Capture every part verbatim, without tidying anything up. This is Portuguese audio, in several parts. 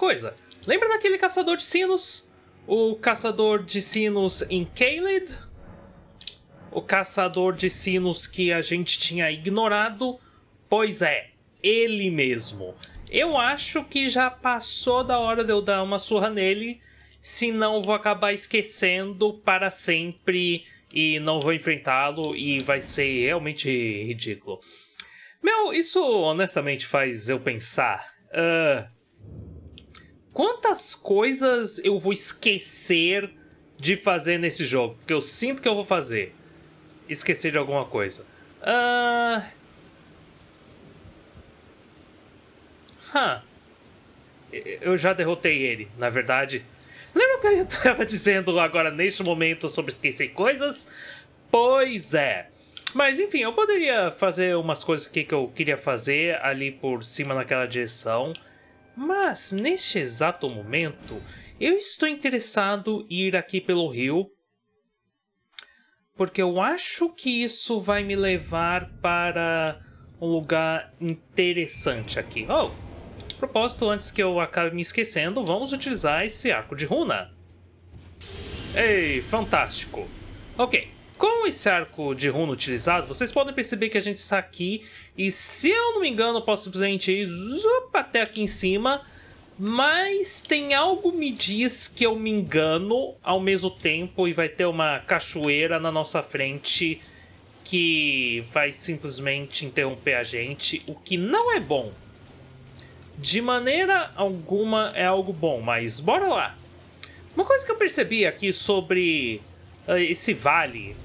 coisa. Lembra daquele caçador de sinos? O caçador de sinos em Caelid? O caçador de sinos que a gente tinha ignorado? Pois é, ele mesmo. Eu acho que já passou da hora de eu dar uma surra nele, senão vou acabar esquecendo para sempre e não vou enfrentá-lo e vai ser realmente ridículo. Meu, isso honestamente faz eu pensar. Uh, quantas coisas eu vou esquecer de fazer nesse jogo? Porque eu sinto que eu vou fazer. Esquecer de alguma coisa. Ah... Uh, Huh. Eu já derrotei ele, na verdade. Lembra o que eu estava dizendo agora neste momento sobre esquecer coisas? Pois é. Mas enfim, eu poderia fazer umas coisas aqui que eu queria fazer ali por cima naquela direção. Mas neste exato momento, eu estou interessado em ir aqui pelo rio. Porque eu acho que isso vai me levar para um lugar interessante aqui. Oh! Propósito, antes que eu acabe me esquecendo, vamos utilizar esse arco de runa. Ei, fantástico! Ok, com esse arco de runa utilizado, vocês podem perceber que a gente está aqui, e se eu não me engano, eu posso simplesmente ir zup, até aqui em cima, mas tem algo me diz que eu me engano ao mesmo tempo, e vai ter uma cachoeira na nossa frente que vai simplesmente interromper a gente, o que não é bom. De maneira alguma é algo bom, mas bora lá. Uma coisa que eu percebi aqui sobre uh, esse vale.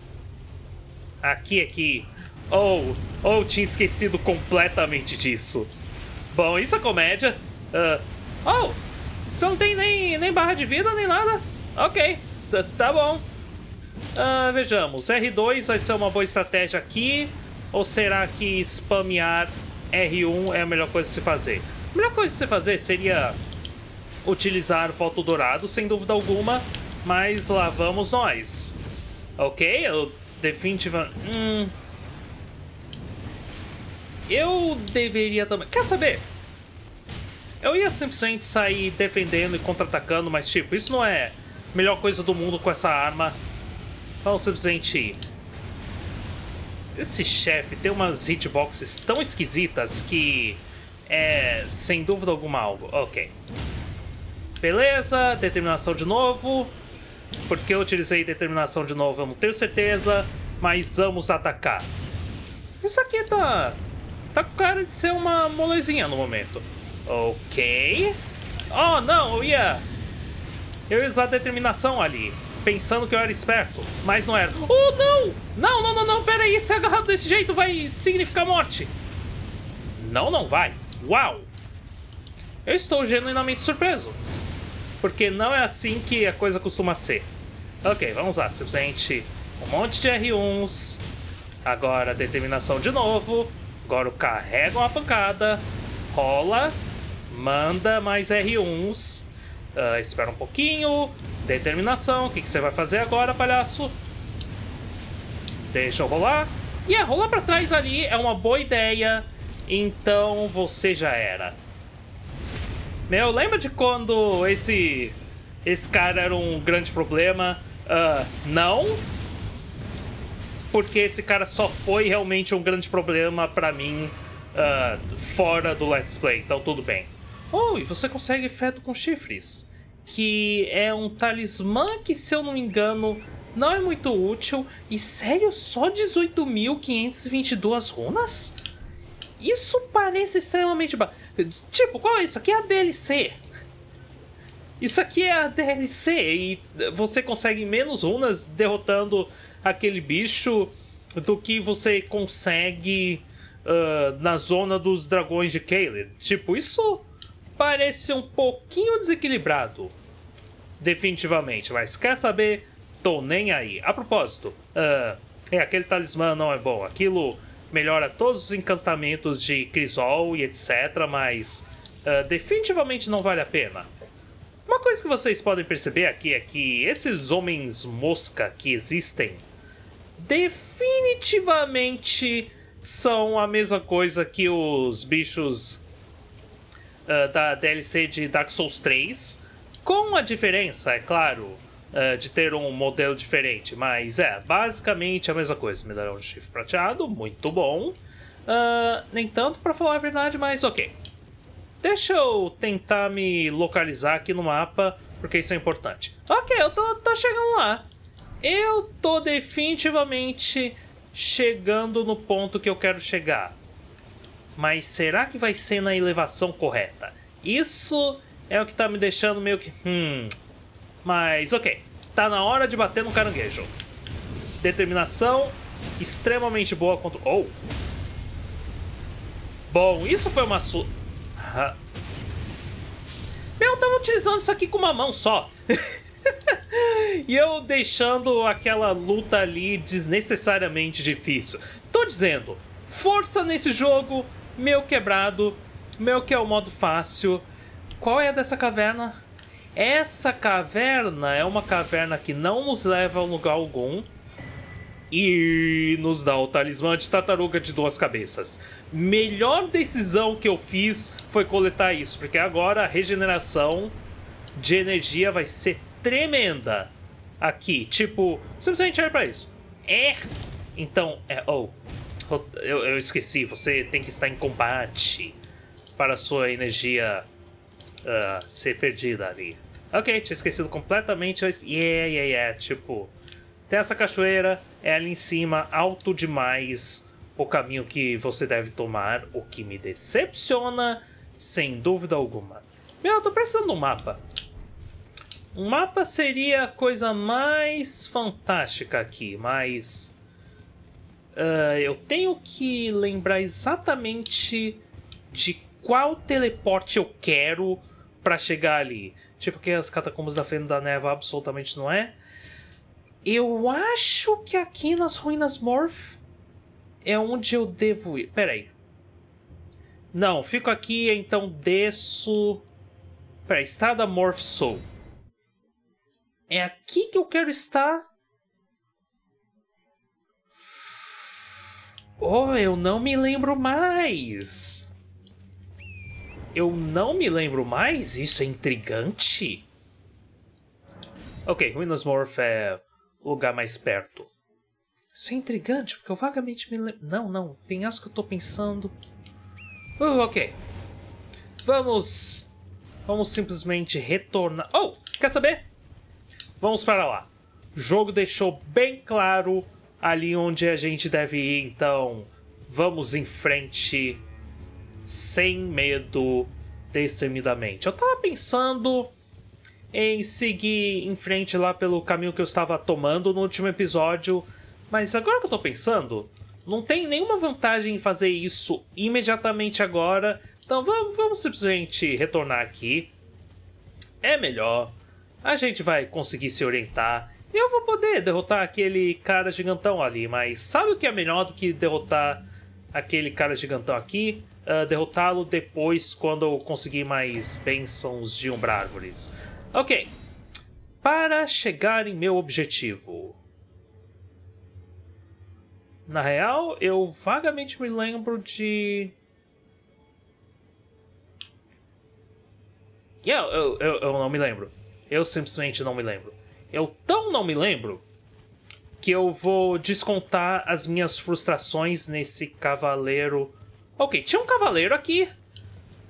Aqui, aqui. Ou oh, oh, tinha esquecido completamente disso. Bom, isso é comédia. Uh, oh, você não tem nem, nem barra de vida, nem nada? Ok, tá bom. Uh, vejamos, R dois vai ser uma boa estratégia aqui. Ou será que spamear R um é a melhor coisa de se fazer? A melhor coisa de se fazer seria utilizar o Volto Dourado, sem dúvida alguma, mas lá vamos nós. Ok, eu definitivamente... Hum... Eu deveria também... Quer saber? Eu ia simplesmente sair defendendo e contra-atacando, mas tipo, isso não é a melhor coisa do mundo com essa arma. Vamos simplesmente ir. Esse chefe tem umas hitboxes tão esquisitas que... É, sem dúvida alguma, algo. Ok. Beleza, determinação de novo. Porque eu utilizei determinação de novo, eu não tenho certeza. Mas vamos atacar. Isso aqui tá... Tá com cara de ser uma molezinha no momento. Ok. Oh, não, eu ia... Eu ia usar determinação ali. Pensando que eu era esperto. Mas não era. Oh, não! Não, não, não, não, pera aí. Ser agarrado desse jeito vai significar morte. Não, não vai. Uau! Eu estou genuinamente surpreso. Porque não é assim que a coisa costuma ser. Ok, vamos lá. Simplesmente um monte de R uns. Agora determinação de novo. Agora eu carrego uma pancada. Rola. Manda mais R uns. Uh, espera um pouquinho. Determinação. O que, que você vai fazer agora, palhaço? Deixa eu rolar. E yeah, rolar pra trás ali é uma boa ideia. Então você já era. Meu, lembra de quando esse esse cara era um grande problema? Uh, não, porque esse cara só foi realmente um grande problema pra mim uh, fora do Let's Play. Então tudo bem. Oh, e você consegue Feto com Chifres, que é um talismã que, se eu não me engano, não é muito útil. E sério, só dezoito mil quinhentas e vinte e duas runas? Isso parece extremamente ba... Tipo, qual é isso? Aqui é a D L C. Isso aqui é a D L C. E você consegue menos runas derrotando aquele bicho do que você consegue uh, na zona dos dragões de Caelid. Tipo, isso parece um pouquinho desequilibrado. Definitivamente. Mas quer saber? Tô nem aí. A propósito, uh, é, aquele talismã não é bom. Aquilo... Melhora todos os encantamentos de Crisol e etcétera, mas uh, definitivamente não vale a pena. Uma coisa que vocês podem perceber aqui é que esses homens mosca que existem definitivamente são a mesma coisa que os bichos uh, da D L C de Dark Souls três, com a diferença, é claro, uh, de ter um modelo diferente, mas é basicamente a mesma coisa. Medalhão de chifre prateado, muito bom. Uh, nem tanto para falar a verdade, mas ok. Deixa eu tentar me localizar aqui no mapa, porque isso é importante. Ok, eu tô, tô chegando lá. Eu tô definitivamente chegando no ponto que eu quero chegar. Mas será que vai ser na elevação correta? Isso é o que tá me deixando meio que... Hum... Mas ok, tá na hora de bater no caranguejo. Determinação extremamente boa contra... Oh! Bom, isso foi uma su... Ah. Meu, eu tava utilizando isso aqui com uma mão só. E eu deixando aquela luta ali desnecessariamente difícil. Tô dizendo, força nesse jogo, meu quebrado, meu que é o modo fácil. Qual é a dessa caverna? Essa caverna é uma caverna que não nos leva a lugar algum e nos dá o talismã de tartaruga de duas cabeças. Melhor decisão que eu fiz foi coletar isso, porque agora a regeneração de energia vai ser tremenda aqui. Tipo, simplesmente olha pra isso. É. Então, é. Oh. Eu, eu esqueci, você tem que estar em combate para a sua energia uh, ser perdida ali. Ok, tinha esquecido completamente, mas. Yeah, yeah, yeah. Tipo. Tem essa cachoeira, é ali em cima, alto demais o caminho que você deve tomar, o que me decepciona, sem dúvida alguma. Meu, eu tô precisando de um mapa. Um mapa seria a coisa mais fantástica aqui, mas... Uh, eu tenho que lembrar exatamente de qual teleporte eu quero pra chegar ali. Tipo, que as Catacumbas da Fenda da Neva absolutamente não é. Eu acho que aqui nas Ruínas Morph é onde eu devo ir. Pera aí. Não, fico aqui, então desço... Pera aí, Estrada de Morne Sul. É aqui que eu quero estar? Oh, eu não me lembro mais. Eu não me lembro mais? Isso é intrigante. Ok, Ruínas Morph é... lugar mais perto. Isso é intrigante, porque eu vagamente me lembro... Não, não. Penhasco que eu tô pensando... Uh, ok. Vamos... Vamos simplesmente retornar... Oh! Quer saber? Vamos para lá. O jogo deixou bem claro ali onde a gente deve ir, então... Vamos em frente... Sem medo... Destemidamente. Eu tava pensando... em seguir em frente lá pelo caminho que eu estava tomando no último episódio. Mas agora que eu tô pensando, não tem nenhuma vantagem em fazer isso imediatamente agora. Então vamos, vamos simplesmente retornar aqui. É melhor. A gente vai conseguir se orientar. Eu vou poder derrotar aquele cara gigantão ali, mas sabe o que é melhor do que derrotar aquele cara gigantão aqui? Uh, derrotá-lo depois quando eu conseguir mais bênçãos de Umbra Árvores. Ok, para chegar em meu objetivo. Na real, eu vagamente me lembro de... Yeah, eu, eu, eu não me lembro. Eu simplesmente não me lembro. Eu tão não me lembro que eu vou descontar as minhas frustrações nesse cavaleiro. Ok, tinha um cavaleiro aqui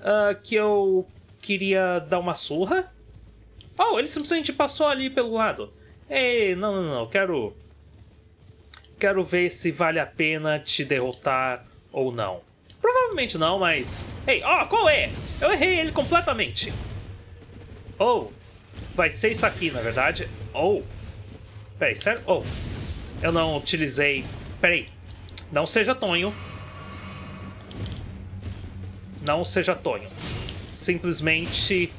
uh, que eu queria dar uma surra. Oh, ele simplesmente passou ali pelo lado. Ei, não, não, não, quero... Quero ver se vale a pena te derrotar ou não. Provavelmente não, mas... Ei, ó, oh, qual é? Eu errei ele completamente. Oh, vai ser isso aqui, na verdade. Oh, peraí, sério? Oh, eu não utilizei... Peraí, não seja tonho. Não seja tonho. Simplesmente...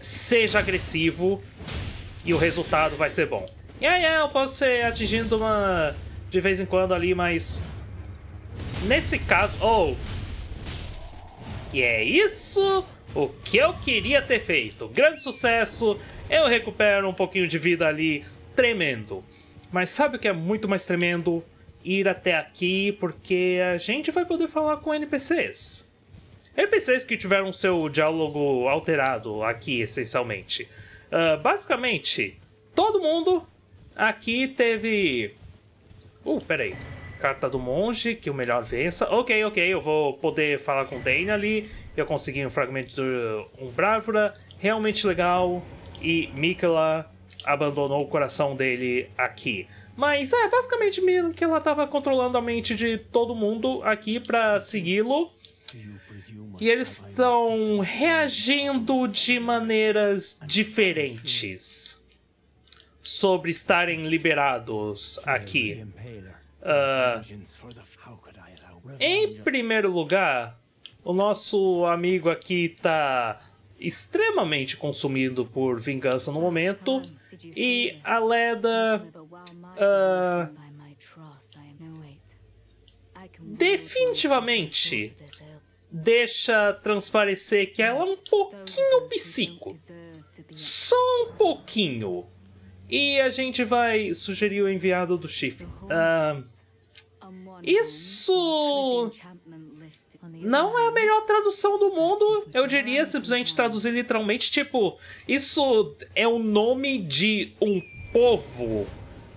Seja agressivo e o resultado vai ser bom. E aí, eu posso ser atingindo uma de vez em quando ali, mas nesse caso, oh, e é isso o que eu queria ter feito. Grande sucesso, eu recupero um pouquinho de vida ali, tremendo. Mas sabe o que é muito mais tremendo? Ir até aqui, porque a gente vai poder falar com N P Cs. N P Cs que tiveram seu diálogo alterado aqui, essencialmente. Uh, basicamente, todo mundo aqui teve... Uh, peraí. Carta do Monge, que o melhor vença. Ok, ok, eu vou poder falar com o Dane ali. Eu consegui um fragmento do um Bravora. Realmente legal. E Mikaela abandonou o coração dele aqui. Mas, é, basicamente, Mikaela estava controlando a mente de todo mundo aqui para segui-lo. E eles estão reagindo de maneiras diferentes sobre estarem liberados aqui. Uh, em primeiro lugar, o nosso amigo aqui está extremamente consumido por vingança no momento. E a Leda... Uh, definitivamente... deixa transparecer que ela é um pouquinho psico. Só um pouquinho. E a gente vai sugerir o enviado do chifre. Ah, isso não é a melhor tradução do mundo. Eu diria simplesmente traduzir literalmente. Tipo, isso é o nome de um povo.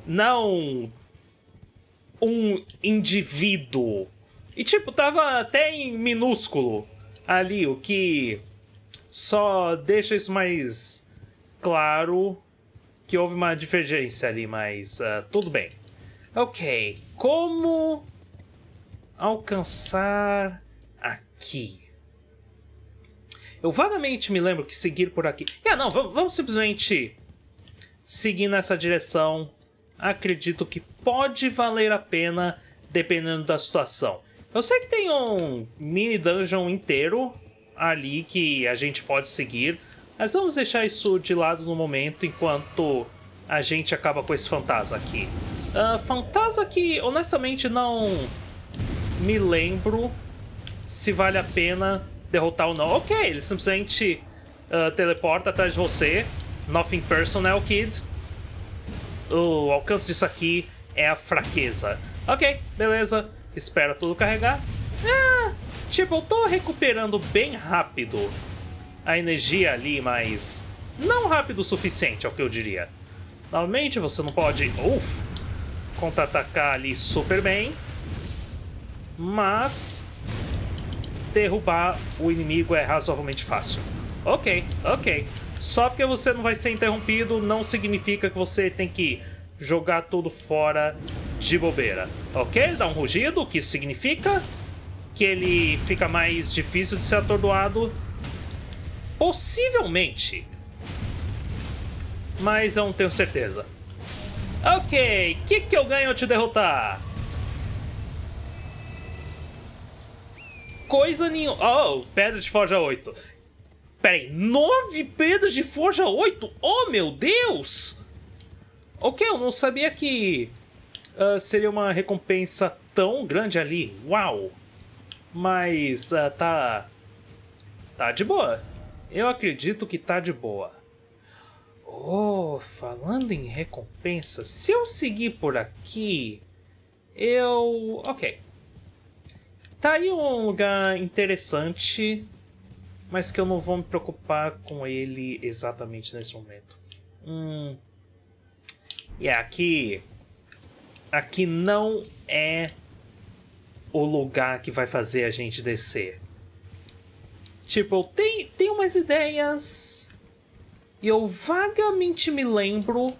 Não um indivíduo. E, tipo, tava até em minúsculo ali, o que só deixa isso mais claro que houve uma divergência ali, mas uh, tudo bem. Ok, como alcançar aqui? Eu vagamente me lembro que seguir por aqui... Ah, não, vamos simplesmente seguir nessa direção. Acredito que pode valer a pena, dependendo da situação. Eu sei que tem um mini dungeon inteiro ali que a gente pode seguir, mas vamos deixar isso de lado no momento enquanto a gente acaba com esse fantasma aqui. Uh, fantasma que honestamente não me lembro se vale a pena derrotar ou não. Ok, ele simplesmente uh, teleporta atrás de você. Nothing personal, kid. O alcance disso aqui é a fraqueza. Ok, beleza. Espera tudo carregar. Ah, tipo, eu tô recuperando bem rápido a energia ali, mas não rápido o suficiente, é o que eu diria. Normalmente você não pode uh, contra-atacar ali super bem, mas derrubar o inimigo é razoavelmente fácil. Ok, ok. Só porque você não vai ser interrompido não significa que você tem que jogar tudo fora de bobeira. Ok, ele dá um rugido, o que isso significa? Que ele fica mais difícil de ser atordoado. Possivelmente. Mas eu não tenho certeza. Ok, o que, que eu ganho ao te derrotar? Coisa nenhuma. Oh, pedra de forja oito. Peraí, nove pedras de forja oito? Oh, meu Deus! Ok, eu não sabia que uh, seria uma recompensa tão grande ali. Uau! Mas uh, tá... tá de boa. Eu acredito que tá de boa. Oh, falando em recompensa, se eu seguir por aqui, eu... ok. Tá aí um lugar interessante, mas que eu não vou me preocupar com ele exatamente nesse momento. Hum... E yeah, aqui, aqui não é o lugar que vai fazer a gente descer. Tipo, tem tem umas ideias e eu vagamente me lembro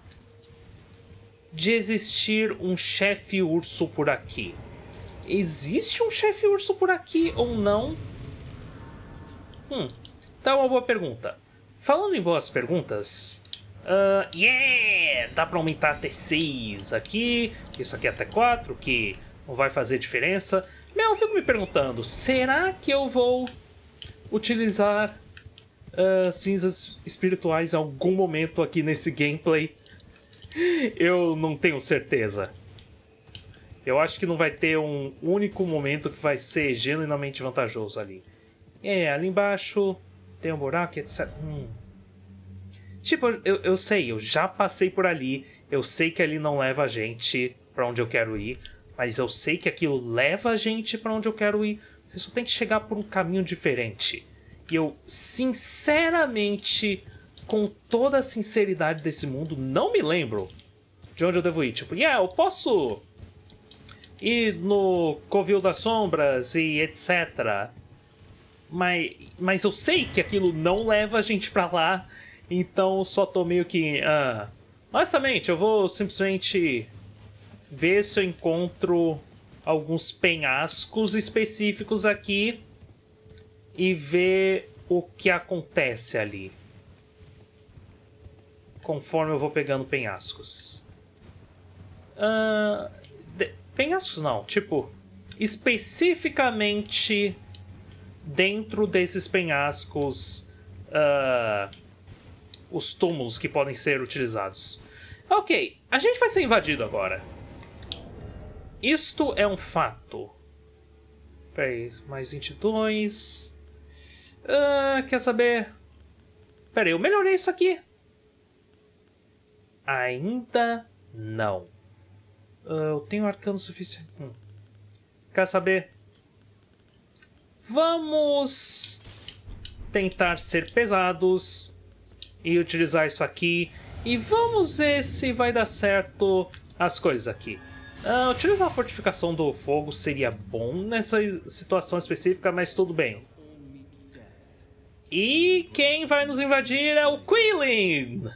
de existir um chefe urso por aqui. Existe um chefe urso por aqui ou não? Hum, tá uma boa pergunta. Falando em boas perguntas. Uh, yeah! Dá pra aumentar até seis aqui. Isso aqui é até quatro, que não vai fazer diferença. Mas eu fico me perguntando, será que eu vou utilizar uh, cinzas espirituais em algum momento aqui nesse gameplay? Eu não tenho certeza. Eu acho que não vai ter um único momento que vai ser genuinamente vantajoso ali. É, ali embaixo tem um buraco, etcétera. Hum. Tipo, eu, eu sei, eu já passei por ali, eu sei que ali não leva a gente pra onde eu quero ir, mas eu sei que aquilo leva a gente pra onde eu quero ir, Você só tem que chegar por um caminho diferente. E eu, sinceramente, com toda a sinceridade desse mundo, não me lembro de onde eu devo ir. Tipo, yeah, eu posso ir no Covil das Sombras e etcétera. Mas, mas eu sei que aquilo não leva a gente pra lá, então só tô meio que... Ah, honestamente, eu vou simplesmente ver se eu encontro alguns penhascos específicos aqui e ver o que acontece ali, conforme eu vou pegando penhascos. Uh, de, penhascos não, tipo, especificamente dentro desses penhascos, uh, os túmulos que podem ser utilizados. Ok, a gente vai ser invadido agora. Isto é um fato. Peraí, mais vinte e dois. Uh, quer saber? Peraí, eu melhorei isso aqui? Ainda não. Uh, eu tenho arcano suficiente. Hum. Quer saber? Vamos tentar ser pesados e utilizar isso aqui. E vamos ver se vai dar certo as coisas aqui. Uh, utilizar a fortificação do fogo seria bom nessa situação específica, mas tudo bem. E quem vai nos invadir é o Quilling!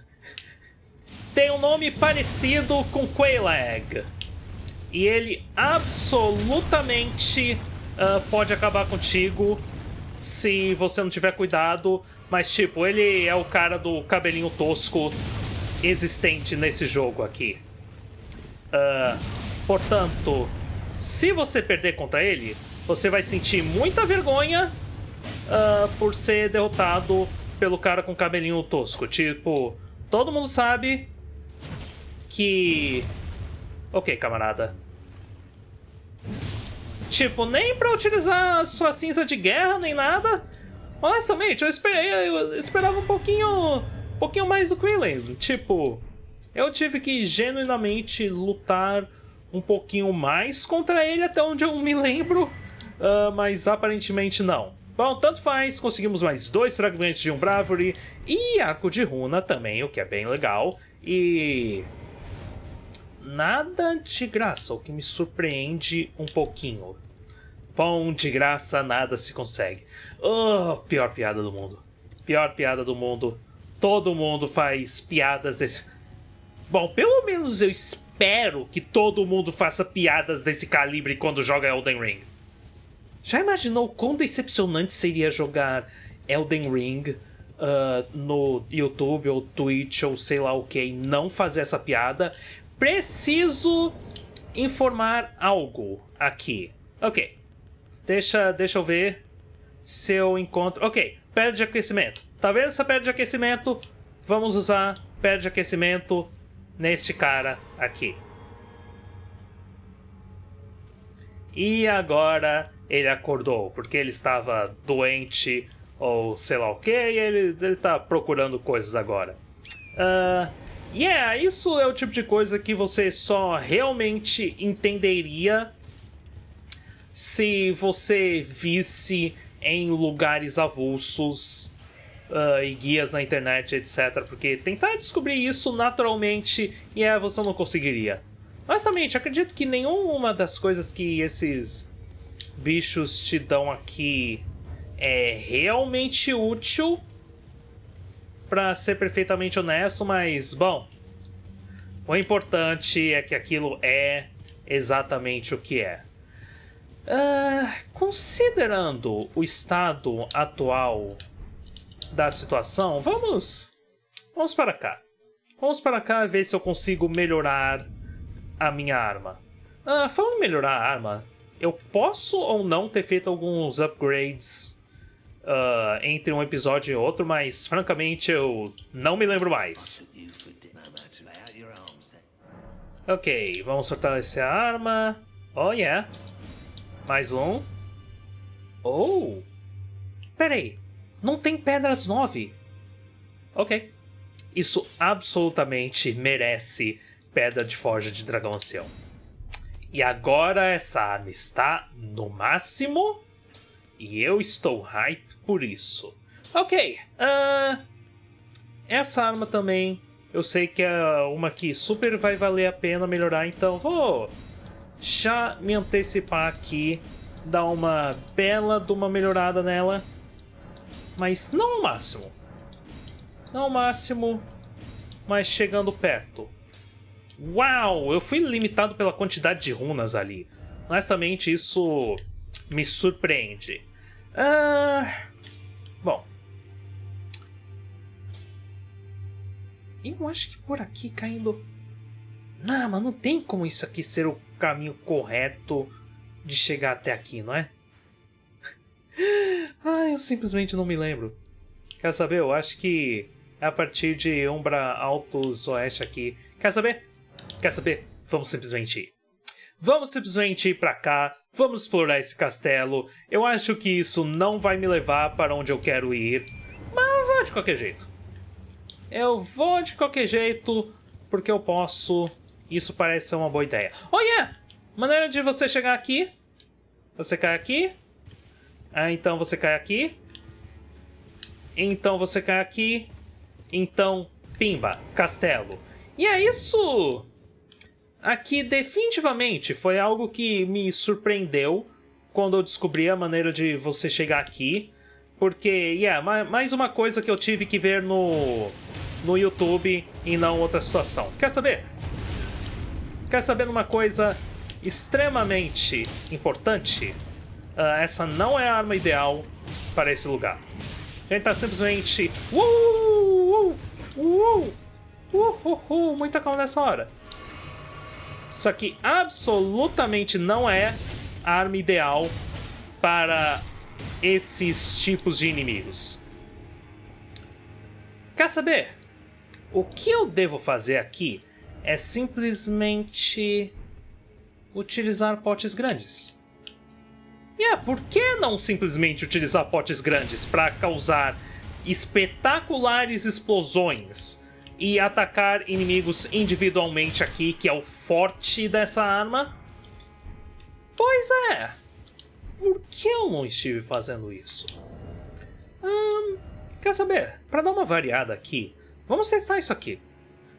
Tem um nome parecido com Quelaag. E ele absolutamente uh, pode acabar contigo se você não tiver cuidado. Mas tipo, ele é o cara do cabelinho tosco existente nesse jogo aqui. Uh, Portanto, se você perder contra ele, você vai sentir muita vergonha uh, por ser derrotado pelo cara com cabelinho tosco. Tipo, todo mundo sabe que... Ok, camarada. Tipo, nem pra utilizar sua cinza de guerra, nem nada. Honestamente, eu, esperei, eu esperava um pouquinho, um pouquinho mais do Quilling. Tipo, eu tive que genuinamente lutar um pouquinho mais contra ele, até onde eu me lembro, uh, mas aparentemente não. Bom, tanto faz, conseguimos mais dois fragmentos de Umbra Árvore e arco de runa também, o que é bem legal. E nada de graça, o que me surpreende um pouquinho. Pão de graça, nada se consegue. Oh, pior piada do mundo. Pior piada do mundo. Todo mundo faz piadas desse... Bom, pelo menos eu espero... Espero que todo mundo faça piadas desse calibre quando joga Elden Ring. Já imaginou quão decepcionante seria jogar Elden Ring uh, no YouTube ou Twitch ou sei lá o que e não fazer essa piada? Preciso informar algo aqui. Ok, deixa, deixa eu ver se eu encontro... Ok, pedra de aquecimento. Tá vendo essa pedra de aquecimento? Vamos usar pedra de aquecimento neste cara aqui. E agora ele acordou, porque ele estava doente ou sei lá o que, e ele, ele tá procurando coisas agora. Uh, yeah, isso é o tipo de coisa que você só realmente entenderia se você visse em lugares avulsos. Uh, e guias na internet, etcétera. Porque tentar descobrir isso naturalmente, e é, você não conseguiria. Honestamente, acredito que nenhuma das coisas que esses bichos te dão aqui é realmente útil, pra ser perfeitamente honesto, mas, bom, o importante é que aquilo é exatamente o que é. Uh, considerando o estado atual da situação, vamos vamos para cá. Vamos para cá ver se eu consigo melhorar a minha arma. Ah, falando em melhorar a arma, eu posso ou não ter feito alguns upgrades uh, entre um episódio e outro, mas francamente eu não me lembro mais. Ok, vamos fortalecer a arma. Oh yeah. Mais um. Oh. Peraí. Não tem pedras nove. Ok. Isso absolutamente merece pedra de forja de dragão ancião. E agora essa arma está no máximo. E eu estou hype por isso. Ok. Uh, essa arma também. Eu sei que é uma que super vai valer a pena melhorar. Então vou já me antecipar aqui. Dar uma bela de uma melhorada nela. Mas não ao máximo. Não ao máximo. Mas chegando perto. Uau! Eu fui limitado pela quantidade de runas ali. Honestamente, isso me surpreende. Ah, bom. Eu acho que por aqui caindo... Não, mas não tem como isso aqui ser o caminho correto de chegar até aqui, não é? Ah, eu simplesmente não me lembro. Quer saber? Eu acho que é a partir de Umbra Altos Oeste aqui. Quer saber? Quer saber? Vamos simplesmente ir. Vamos simplesmente ir pra cá. Vamos explorar esse castelo. Eu acho que isso não vai me levar para onde eu quero ir. Mas eu vou de qualquer jeito. Eu vou de qualquer jeito. Porque eu posso. Isso parece ser uma boa ideia. Oh yeah! Maneira de você chegar aqui. Você cai aqui. Ah, então você cai aqui. Então você cai aqui. Então, pimba, castelo. E é isso! Aqui definitivamente foi algo que me surpreendeu quando eu descobri a maneira de você chegar aqui. Porque, yeah, mais uma coisa que eu tive que ver no, no YouTube e não outra situação. Quer saber? Quer saber uma coisa extremamente importante? Uh, essa não é a arma ideal para esse lugar. A gente tá simplesmente... Uh, uh, uh, uh, uh, uh, muita calma nessa hora. Isso aqui absolutamente não é a arma ideal para esses tipos de inimigos. Quer saber? O que eu devo fazer aqui é simplesmente utilizar potes grandes. E é, por que não simplesmente utilizar potes grandes para causar espetaculares explosões? E atacar inimigos individualmente aqui, que é o forte dessa arma. Pois é. Por que eu não estive fazendo isso? Hum, quer saber? Para dar uma variada aqui, vamos testar isso aqui.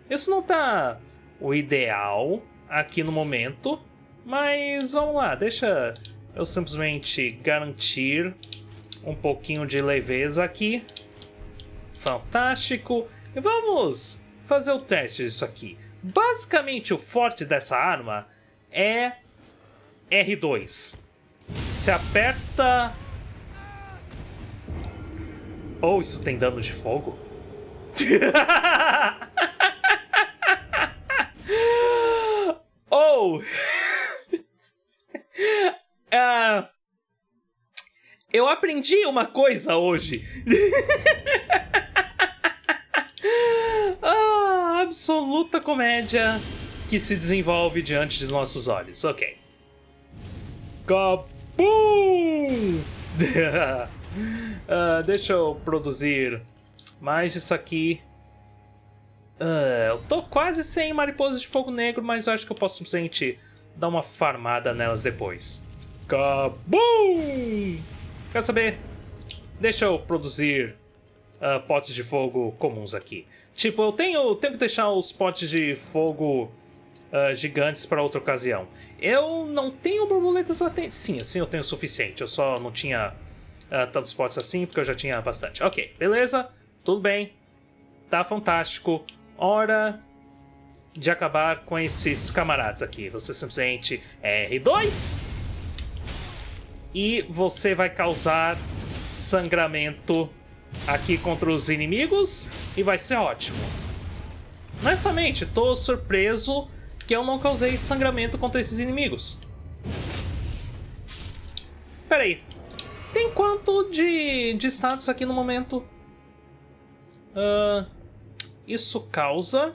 Isso não tá o ideal aqui no momento. Mas vamos lá, deixa eu simplesmente garantir um pouquinho de leveza aqui. Fantástico. E vamos fazer o teste disso aqui. Basicamente, o forte dessa arma é R dois. Se aperta... Oh, isso tem dano de fogo? Oh! uh, eu aprendi uma coisa hoje. Ah, absoluta comédia que se desenvolve diante dos nossos olhos. Ok. Kabum! uh, deixa eu produzir mais disso aqui. Uh, eu tô quase sem mariposas de fogo negro, mas eu acho que eu posso simplesmente dar uma farmada nelas depois. Kabum! Quer saber? Deixa eu produzir Uh, potes de fogo comuns aqui. Tipo, eu tenho, tenho que deixar os potes de fogo uh, gigantes para outra ocasião. Eu não tenho borboletas latentes. Sim, assim eu tenho o suficiente. Eu só não tinha uh, tantos potes assim, porque eu já tinha bastante. Ok, beleza. Tudo bem. Tá fantástico. Hora de acabar com esses camaradas aqui. Você simplesmente R dois. E você vai causar sangramento aqui contra os inimigos e vai ser ótimo. Honestamente, tô surpreso que eu não causei sangramento contra esses inimigos. Pera aí. Tem quanto de, de status aqui no momento? Uh, isso causa...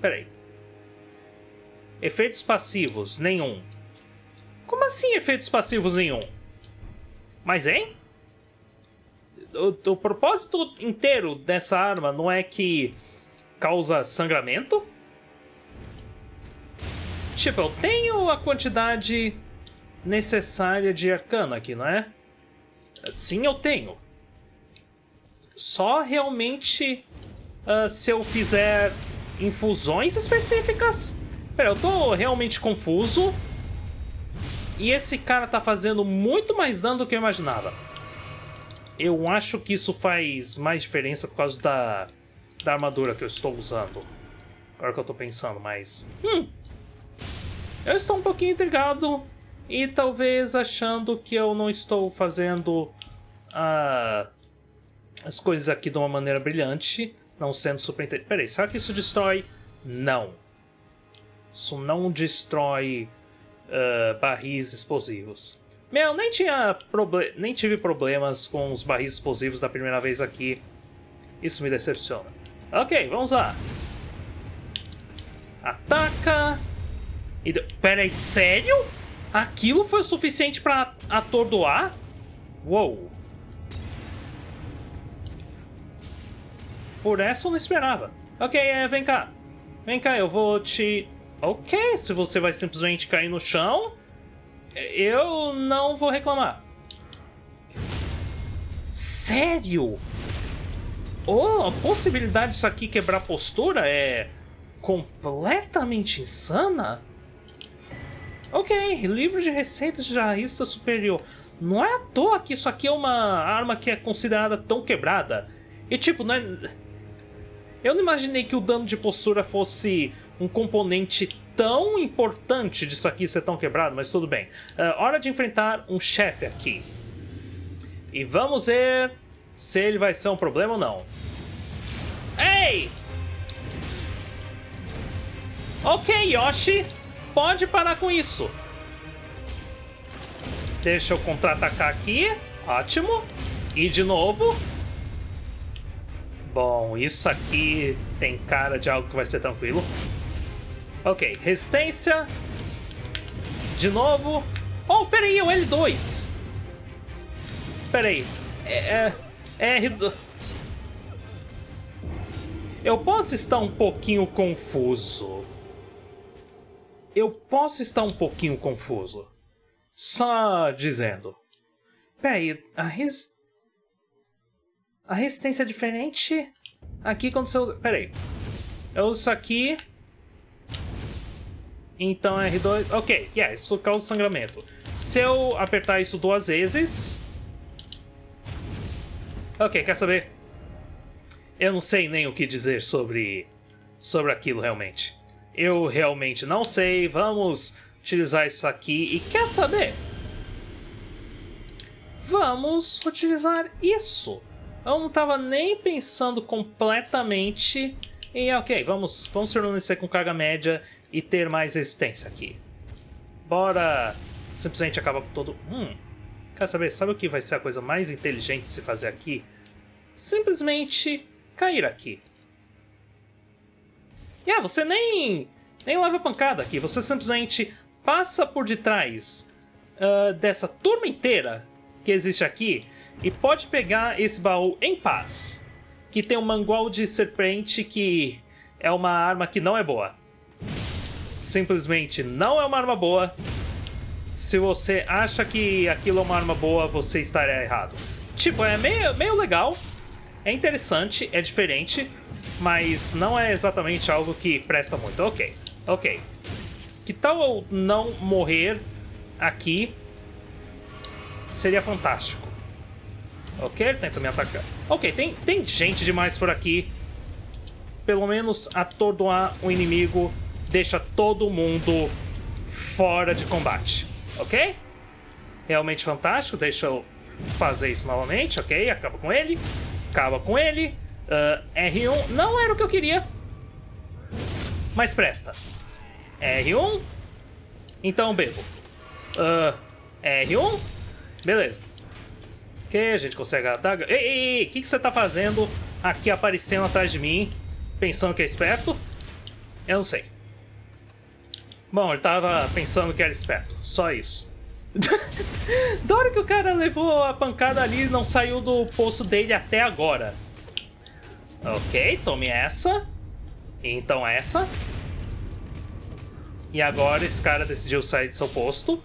Pera aí. Efeitos passivos, nenhum. Como assim efeitos passivos, nenhum? Mas, hein? O, o propósito inteiro dessa arma não é que causa sangramento? Tipo, eu tenho a quantidade necessária de arcana aqui, não é? Sim, eu tenho. Só realmente uh, se eu fizer infusões específicas. Pera, eu tô realmente confuso. E esse cara tá fazendo muito mais dano do que eu imaginava. Eu acho que isso faz mais diferença por causa da, da armadura que eu estou usando. Agora que eu tô pensando, mas... Hum, eu estou um pouquinho intrigado e talvez achando que eu não estou fazendo uh, as coisas aqui de uma maneira brilhante. Não sendo super... Peraí, será que isso destrói? Não. Isso não destrói uh, barris explosivos. Meu, nem, tinha proble nem tive problemas com os barris explosivos da primeira vez aqui. Isso me decepciona. Ok, vamos lá. Ataca. E deu... Peraí, sério? Aquilo foi o suficiente pra atordoar? Uou. Por essa eu não esperava. Ok, é, vem cá. Vem cá, eu vou te... Ok, se você vai simplesmente cair no chão, eu não vou reclamar. Sério? Oh, a possibilidade disso aqui quebrar postura é completamente insana? Ok, livro de receitas de jarrista superior. Não é à toa que isso aqui é uma arma que é considerada tão quebrada. E tipo, não é... Eu não imaginei que o dano de postura fosse um componente tão importante disso aqui ser tão quebrado, mas tudo bem. Uh, hora de enfrentar um chefe aqui. E vamos ver se ele vai ser um problema ou não. Ei! Ok, Yoshi, pode parar com isso. Deixa eu contra-atacar aqui. Ótimo. E de novo... Bom, isso aqui tem cara de algo que vai ser tranquilo. Ok, resistência. De novo. Oh, peraí, é o L dois. Peraí. É, é, R dois. Eu posso estar um pouquinho confuso. Eu posso estar um pouquinho confuso. Só dizendo. Peraí, a resistência... A resistência é diferente aqui quando você usa... Pera aí. Eu uso isso aqui. Então R dois... Ok, yeah, isso causa sangramento. Se eu apertar isso duas vezes... Ok, quer saber? Eu não sei nem o que dizer sobre, sobre aquilo realmente. Eu realmente não sei. Vamos utilizar isso aqui. E quer saber? Vamos utilizar isso. Eu não estava nem pensando completamente. E ok, vamos, vamos permanecer com carga média e ter mais resistência aqui. Bora simplesmente acabar com todo... Hum, quer saber, sabe o que vai ser a coisa mais inteligente de se fazer aqui? Simplesmente cair aqui. E ah, você nem, nem leva a pancada aqui. Você simplesmente passa por detrás uh, dessa turma inteira que existe aqui. E pode pegar esse baú em paz, que tem um mangual de serpente que é uma arma que não é boa. Simplesmente não é uma arma boa. Se você acha que aquilo é uma arma boa, você estaria errado. Tipo, é meio, meio legal, é interessante, é diferente, mas não é exatamente algo que presta muito. Ok, ok. Que tal eu não morrer aqui? Seria fantástico. Ok, ele tenta me atacar. Ok, tem, tem gente demais por aqui. Pelo menos atordoar o inimigo deixa todo mundo fora de combate. Ok? Realmente fantástico. Deixa eu fazer isso novamente. Ok, acaba com ele. Acaba com ele. Uh, R um. Não era o que eu queria. Mas presta. R um. Então bebo. Uh, R um. Beleza. Que a gente consegue atacar. Ei, ei, ei, o que, que você tá fazendo aqui aparecendo atrás de mim? Pensando que é esperto? Eu não sei. Bom, ele tava pensando que era esperto. Só isso. Da hora que o cara levou a pancada ali, não saiu do poço dele até agora. Ok, tome essa. Então essa. E agora esse cara decidiu sair de seu posto.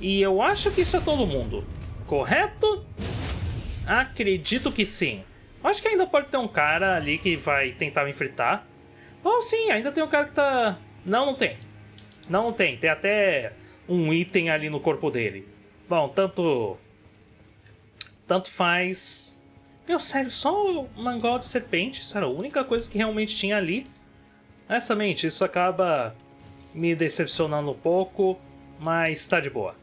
E eu acho que isso é todo mundo, correto? Acredito que sim. Acho que ainda pode ter um cara ali que vai tentar me fritar. Ou sim, ainda tem um cara que tá... Não, não tem. Não tem. Tem até um item ali no corpo dele. Bom, tanto... Tanto faz... Meu, sério, só o mangual de serpente. Isso era a única coisa que realmente tinha ali. Honestamente, isso acaba me decepcionando um pouco, mas tá de boa.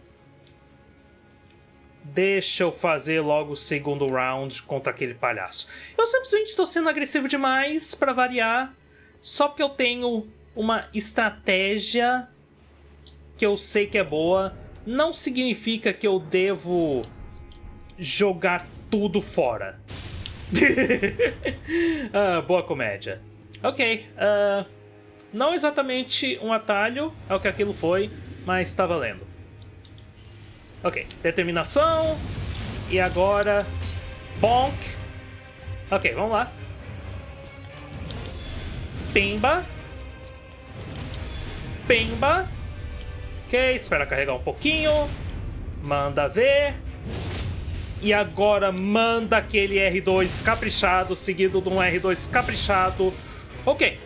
Deixa eu fazer logo o segundo round contra aquele palhaço. Eu simplesmente estou sendo agressivo demais, para variar. Só porque eu tenho uma estratégia que eu sei que é boa. Não significa que eu devo jogar tudo fora. Ah, boa comédia. Ok. Uh, não exatamente um atalho ao que aquilo foi, mas está valendo. Ok, determinação. E agora... Bonk. Ok, vamos lá. Pimba. Pimba. Ok, espera carregar um pouquinho. Manda ver. E agora manda aquele R dois caprichado, seguido de um R dois caprichado. Ok.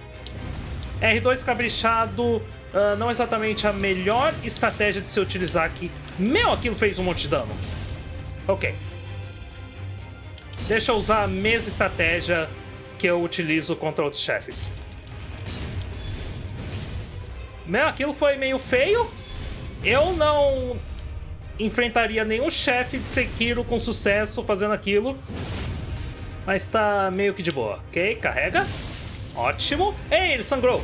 R dois caprichado... Uh, não exatamente a melhor estratégia de se utilizar aqui. Meu, aquilo fez um monte de dano. Ok. Deixa eu usar a mesma estratégia que eu utilizo contra outros chefes. Meu, aquilo foi meio feio. Eu não enfrentaria nenhum chefe de Sekiro com sucesso fazendo aquilo. Mas tá meio que de boa. Ok, carrega. Ótimo. Ei, ele sangrou.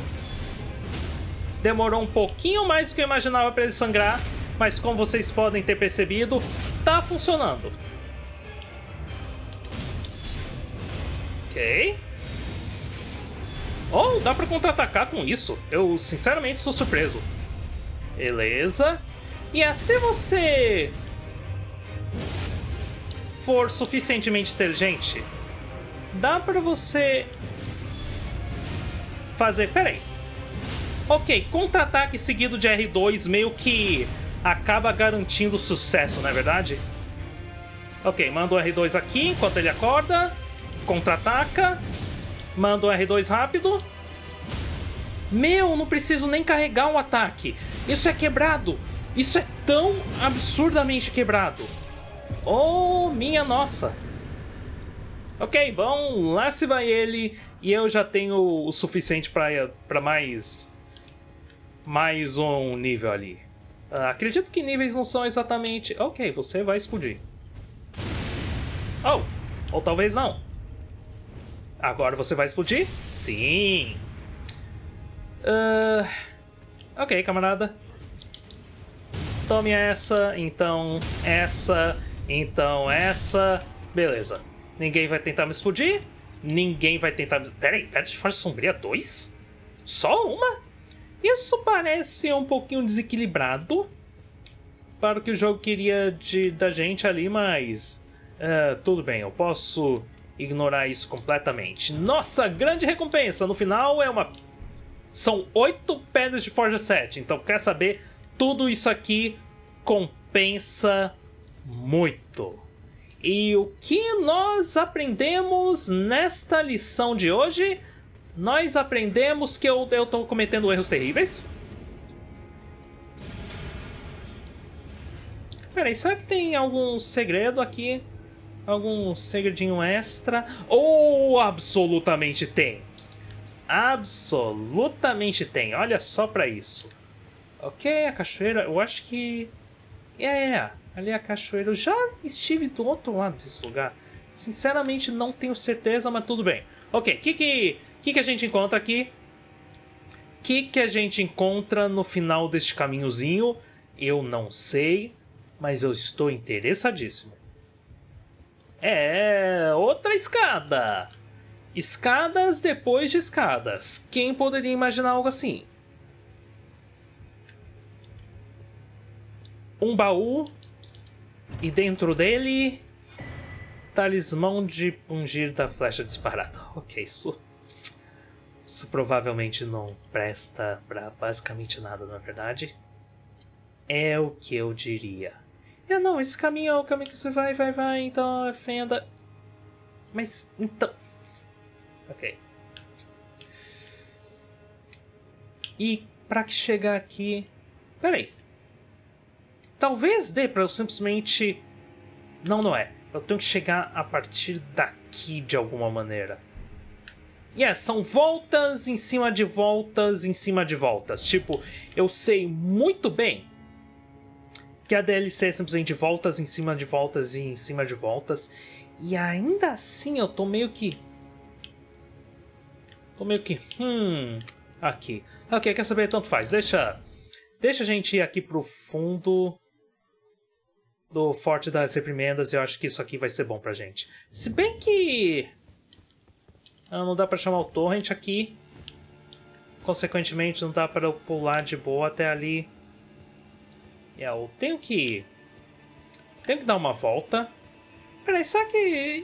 Demorou um pouquinho mais do que eu imaginava para ele sangrar, mas como vocês podem ter percebido, tá funcionando. Ok. Oh, dá para contra-atacar com isso. Eu, sinceramente, estou surpreso. Beleza. E assim você... for suficientemente inteligente, dá para você... fazer... Peraí. Ok, contra-ataque seguido de R dois meio que acaba garantindo sucesso, não é verdade? Ok, manda o R dois aqui enquanto ele acorda. Contra-ataca. Manda o R dois rápido. Meu, não preciso nem carregar um ataque. Isso é quebrado. Isso é tão absurdamente quebrado. Oh, minha nossa. Ok, bom, lá se vai ele. E eu já tenho o suficiente para mais... mais um nível ali. Uh, acredito que níveis não são exatamente... Ok, você vai explodir. Oh, ou talvez não. Agora você vai explodir? Sim. Uh, ok, camarada. Tome essa, então essa, então essa. Beleza. Ninguém vai tentar me explodir. Ninguém vai tentar... Peraí, pera de Forja Sombria dois? Só uma? Isso parece um pouquinho desequilibrado para o que o jogo queria de, da gente ali, mas uh, tudo bem, eu posso ignorar isso completamente. Nossa, grande recompensa! No final é uma... são oito pedras de Forja sete, então quer saber? Tudo isso aqui compensa muito. E o que nós aprendemos nesta lição de hoje? Nós aprendemos que eu, eu tô cometendo erros terríveis. Peraí, será que tem algum segredo aqui? Algum segredinho extra? Oh, absolutamente tem! Absolutamente tem, olha só pra isso. Ok, a cachoeira, eu acho que... É, yeah, ali é a cachoeira. Eu já estive do outro lado desse lugar. Sinceramente, não tenho certeza, mas tudo bem. Ok, o que que... O que, que a gente encontra aqui? O que, que a gente encontra no final deste caminhozinho? Eu não sei, mas eu estou interessadíssimo. É... outra escada! Escadas depois de escadas. Quem poderia imaginar algo assim? Um baú. E dentro dele... talismã de pungir da flecha disparada. Ok, isso... Isso provavelmente não presta pra basicamente nada, não é verdade? É o que eu diria. Eu não, esse caminho é o caminho que você vai, vai, vai, então é fenda. Mas, então... Ok. E pra que chegar aqui... Peraí. Talvez dê pra eu simplesmente... Não, não é. Eu tenho que chegar a partir daqui de alguma maneira. E yeah, são voltas em cima de voltas em cima de voltas. Tipo, eu sei muito bem que a D L C é simplesmente voltas em cima de voltas e em cima de voltas. E ainda assim eu tô meio que... Tô meio que... Hum... Aqui. Ok, quer saber? Tanto faz. Deixa... Deixa a gente ir aqui pro fundo do Forte das Reprimendas. Eu acho que isso aqui vai ser bom pra gente. Se bem que... Ah, não dá pra chamar o torrent aqui. Consequentemente, não dá pra eu pular de boa até ali. Yeah, eu tenho que... Tenho que dar uma volta. Peraí, será que...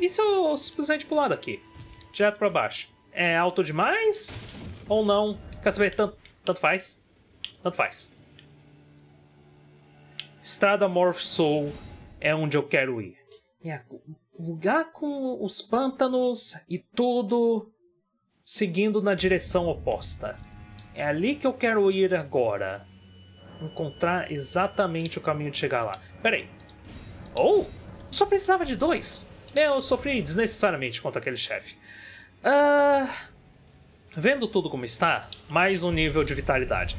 Isso eu simplesmente pular daqui? Direto pra baixo. É alto demais? Ou não? Quer saber? Tanto, tanto faz. Tanto faz. Estrada de Morne Sul é onde eu quero ir. O lugar com os pântanos e tudo seguindo na direção oposta. É ali que eu quero ir agora. Encontrar exatamente o caminho de chegar lá. Peraí. Oh! Só precisava de dois. Eu sofri desnecessariamente contra aquele chefe. Ah... Vendo tudo como está, mais um nível de vitalidade.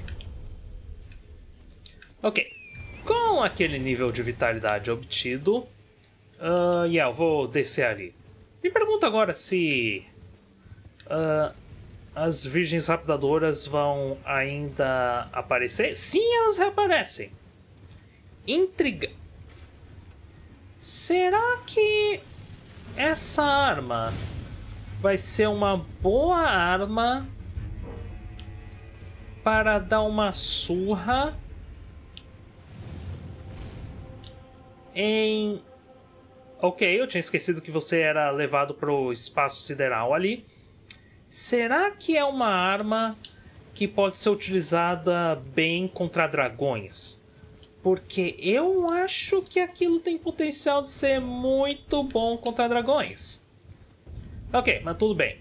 Ok. Com aquele nível de vitalidade obtido... Uh, yeah, eu vou descer ali. Me pergunto agora se... Uh, as virgens raptadoras vão ainda aparecer? Sim, elas reaparecem. Intriga... Será que... Essa arma... vai ser uma boa arma para dar uma surra em... Ok, eu tinha esquecido que você era levado para o espaço sideral ali. Será que é uma arma que pode ser utilizada bem contra dragões? Porque eu acho que aquilo tem potencial de ser muito bom contra dragões. Ok, mas tudo bem.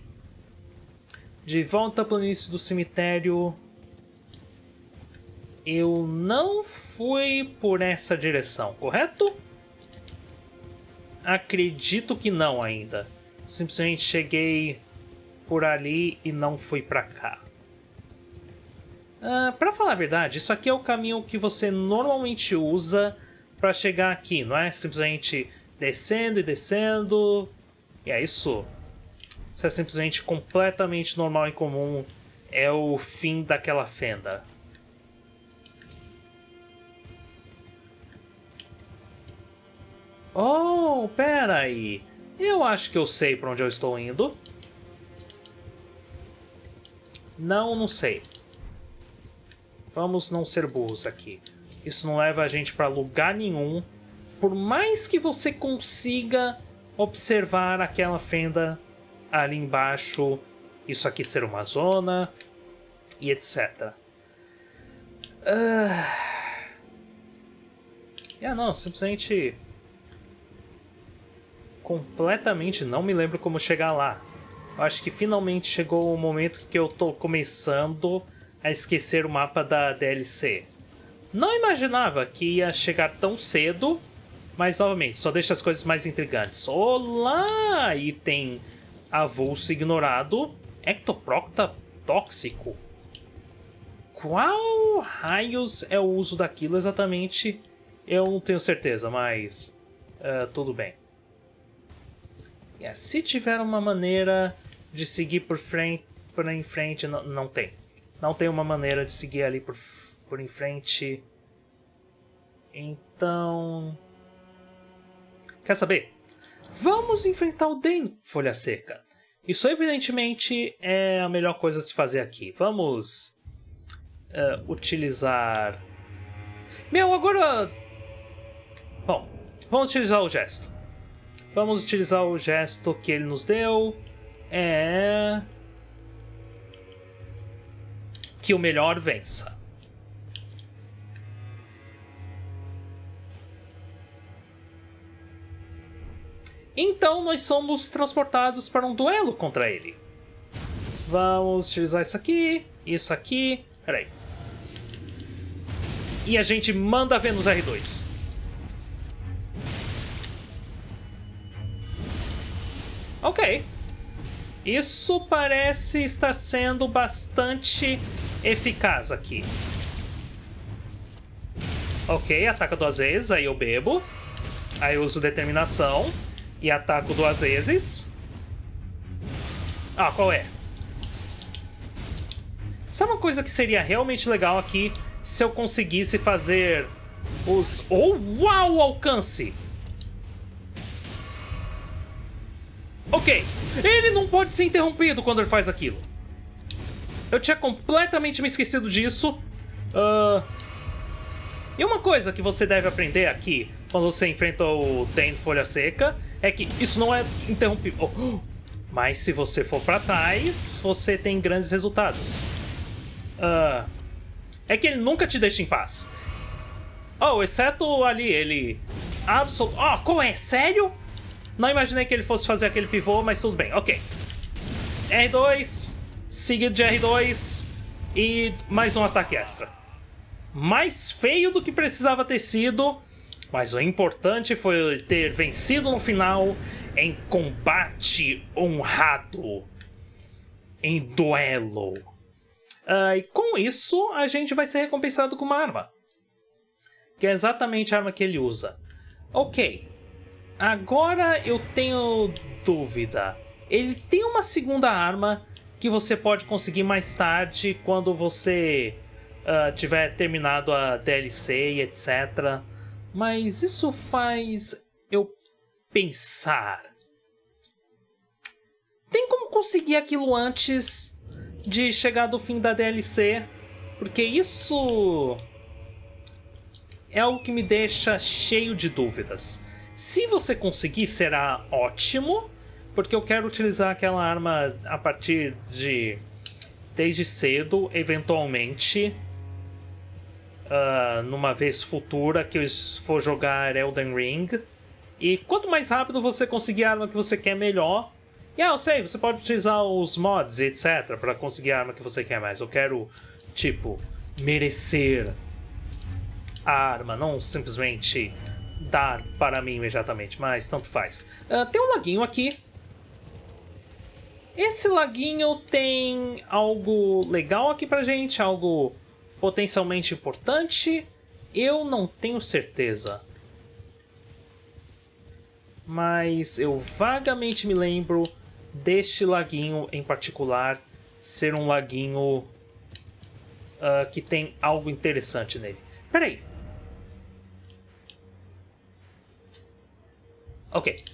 De volta para o início do cemitério. Eu não fui por essa direção, correto? Acredito que não ainda. Simplesmente cheguei por ali e não fui para cá. Ah, para falar a verdade, isso aqui é o caminho que você normalmente usa para chegar aqui, não é? Simplesmente descendo e descendo. E é isso. Isso é simplesmente completamente normal e comum. É o fim daquela fenda. Oh, pera aí. Eu acho que eu sei para onde eu estou indo. Não, não sei. Vamos não ser burros aqui. Isso não leva a gente para lugar nenhum. Por mais que você consiga observar aquela fenda... ali embaixo, isso aqui ser uma zona, e etcétera. Ah, yeah, não, simplesmente... Completamente não me lembro como chegar lá. Eu acho que finalmente chegou o momento que eu tô começando a esquecer o mapa da D L C. Não imaginava que ia chegar tão cedo, mas novamente, só deixa as coisas mais intrigantes. Olá, item... Avulso ignorado, Ectoprocta tóxico. Qual raios é o uso daquilo exatamente? Eu não tenho certeza, mas uh, tudo bem. Yeah, se tiver uma maneira de seguir por, frente, por em frente, não, não tem. Não tem uma maneira de seguir ali por, por em frente. Então... Quer saber? Vamos enfrentar o Dendro Folha Seca. Isso evidentemente é a melhor coisa a se fazer aqui. Vamos uh, utilizar... Meu, agora... Bom, vamos utilizar o gesto. Vamos utilizar o gesto que ele nos deu. É... Que o melhor vença. Então nós somos transportados para um duelo contra ele. Vamos utilizar isso aqui, isso aqui, peraí. E a gente manda a Vênus R dois. Ok. Isso parece estar sendo bastante eficaz aqui. Ok, ataca duas vezes, aí eu bebo. Aí eu uso determinação e ataco duas vezes. Ah, qual é? Sabe uma coisa que seria realmente legal aqui? Se eu conseguisse fazer os... Oh, uau, alcance! Ok, ele não pode ser interrompido quando ele faz aquilo. Eu tinha completamente me esquecido disso. Uh... E uma coisa que você deve aprender aqui, quando você enfrenta o Dendro Folha Seca, é que isso não é interrompido. Oh. Mas se você for pra trás, você tem grandes resultados. Ahn... Uh... É que ele nunca te deixa em paz. Oh, exceto ali, ele... Absol... Oh, qual é? Sério? Não imaginei que ele fosse fazer aquele pivô, mas tudo bem. Ok. R dois, seguido de R dois e mais um ataque extra. Mais feio do que precisava ter sido, mas o importante foi ter vencido no final em combate honrado. Em duelo. Uh, e com isso, a gente vai ser recompensado com uma arma. Que é exatamente a arma que ele usa. Ok. Agora eu tenho dúvida. Ele tem uma segunda arma que você pode conseguir mais tarde, quando você uh, tiver terminado a D L C e etcétera. Mas isso faz eu pensar. Tem como conseguir aquilo antes de chegar do fim da D L C, porque isso é o que me deixa cheio de dúvidas. Se você conseguir, será ótimo, porque eu quero utilizar aquela arma a partir de... desde cedo, eventualmente, uh, numa vez futura que eu for jogar Elden Ring. E quanto mais rápido você conseguir a arma que você quer, melhor. E yeah, eu sei, você pode utilizar os mods, etcétera, para conseguir a arma que você quer, mas eu quero, tipo, merecer a arma, não simplesmente dar para mim imediatamente, mas tanto faz. Uh, tem um laguinho aqui. Esse laguinho tem algo legal aqui pra gente, algo potencialmente importante. Eu não tenho certeza. Mas eu vagamente me lembro deste laguinho em particular ser um laguinho uh, que tem algo interessante nele. Peraí. Ok.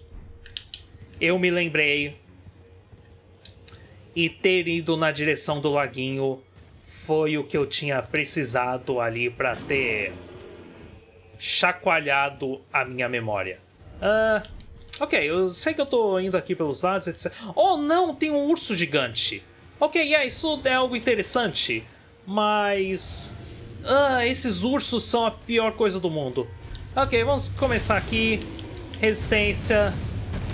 Eu me lembrei. E ter ido na direção do laguinho foi o que eu tinha precisado ali para ter chacoalhado a minha memória. Ah, uh, ok, eu sei que eu tô indo aqui pelos lados, etcétera. Oh não, tem um urso gigante. Ok, yeah, isso é algo interessante, mas... Uh, esses ursos são a pior coisa do mundo. Ok, vamos começar aqui. Resistência.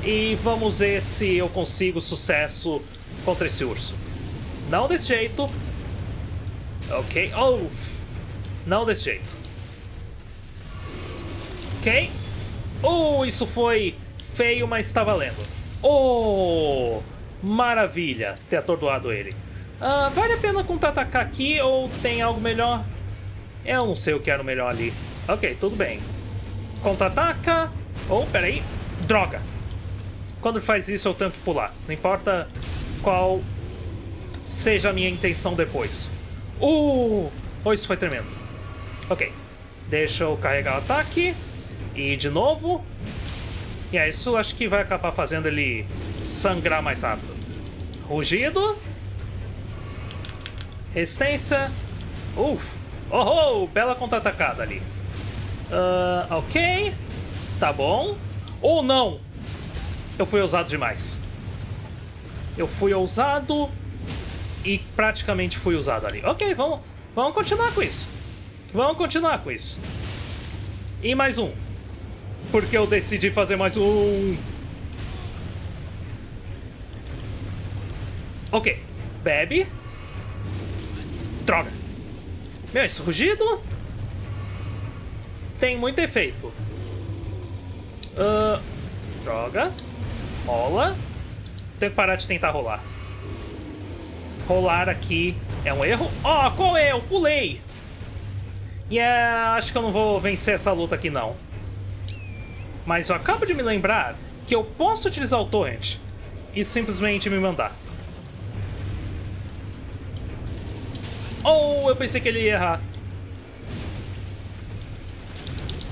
E vamos ver se eu consigo sucesso contra esse urso. Não desse jeito. Ok, oh! Não desse jeito. Ok. Oh, isso foi feio, mas está valendo. Oh, maravilha ter atordoado ele. Ah, vale a pena contra-atacar aqui ou tem algo melhor? Eu não sei o que era o melhor ali. Ok, tudo bem. Contra-ataca. Oh, peraí. Droga. Quando faz isso eu tenho que pular. Não importa qual seja a minha intenção depois. Uh, oh, isso foi tremendo. Ok. Deixa eu carregar o ataque. E de novo. E é isso, acho que vai acabar fazendo ele sangrar mais rápido. Rugido. Resistência. Uf. Oh, oh, bela contra-atacada ali. Uh, ok. Tá bom. Ou não. Eu fui ousado demais. Eu fui ousado e praticamente fui usado ali. Ok, vamos, vamos continuar com isso. Vamos continuar com isso. E mais um. Porque eu decidi fazer mais um. Ok. Bebe. Droga. Meu, esse rugido tem muito efeito. Uh, droga. Mola. Tenho que parar de tentar rolar. Rolar aqui é um erro. Ó, oh, qual é? Eu pulei. E yeah, acho que eu não vou vencer essa luta aqui, não. Mas eu acabo de me lembrar que eu posso utilizar o torrent e simplesmente me mandar. Ou oh, eu pensei que ele ia errar.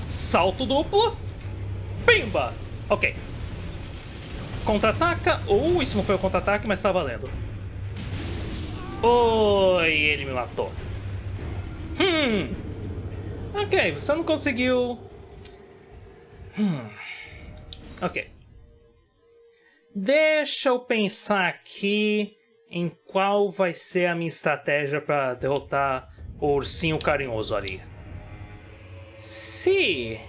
Salto duplo. Pimba! Ok. Contra-ataca. Ou uh, isso não foi o contra-ataque, mas tá valendo. Oi, ele me matou. Hum. Ok, você não conseguiu... Hum. Ok. Deixa eu pensar aqui em qual vai ser a minha estratégia para derrotar o ursinho carinhoso ali. Se...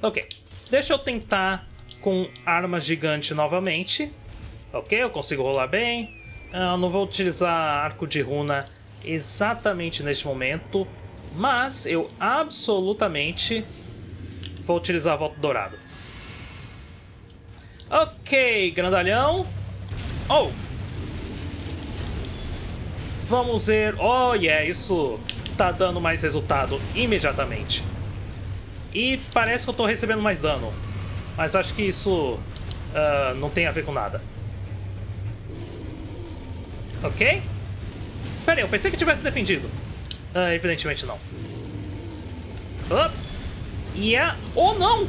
Ok. Deixa eu tentar com arma gigante novamente. Ok, eu consigo rolar bem. Eu não vou utilizar arco de runa exatamente neste momento, mas eu absolutamente vou utilizar a volta dourada. Ok, grandalhão. Oh! Vamos ver... Oh, yeah, isso tá dando mais resultado imediatamente. E parece que eu tô recebendo mais dano, mas acho que isso uh, não tem a ver com nada. Ok? Pera aí, eu pensei que tivesse defendido. Uh, evidentemente não. Up! E yeah. Oh, não!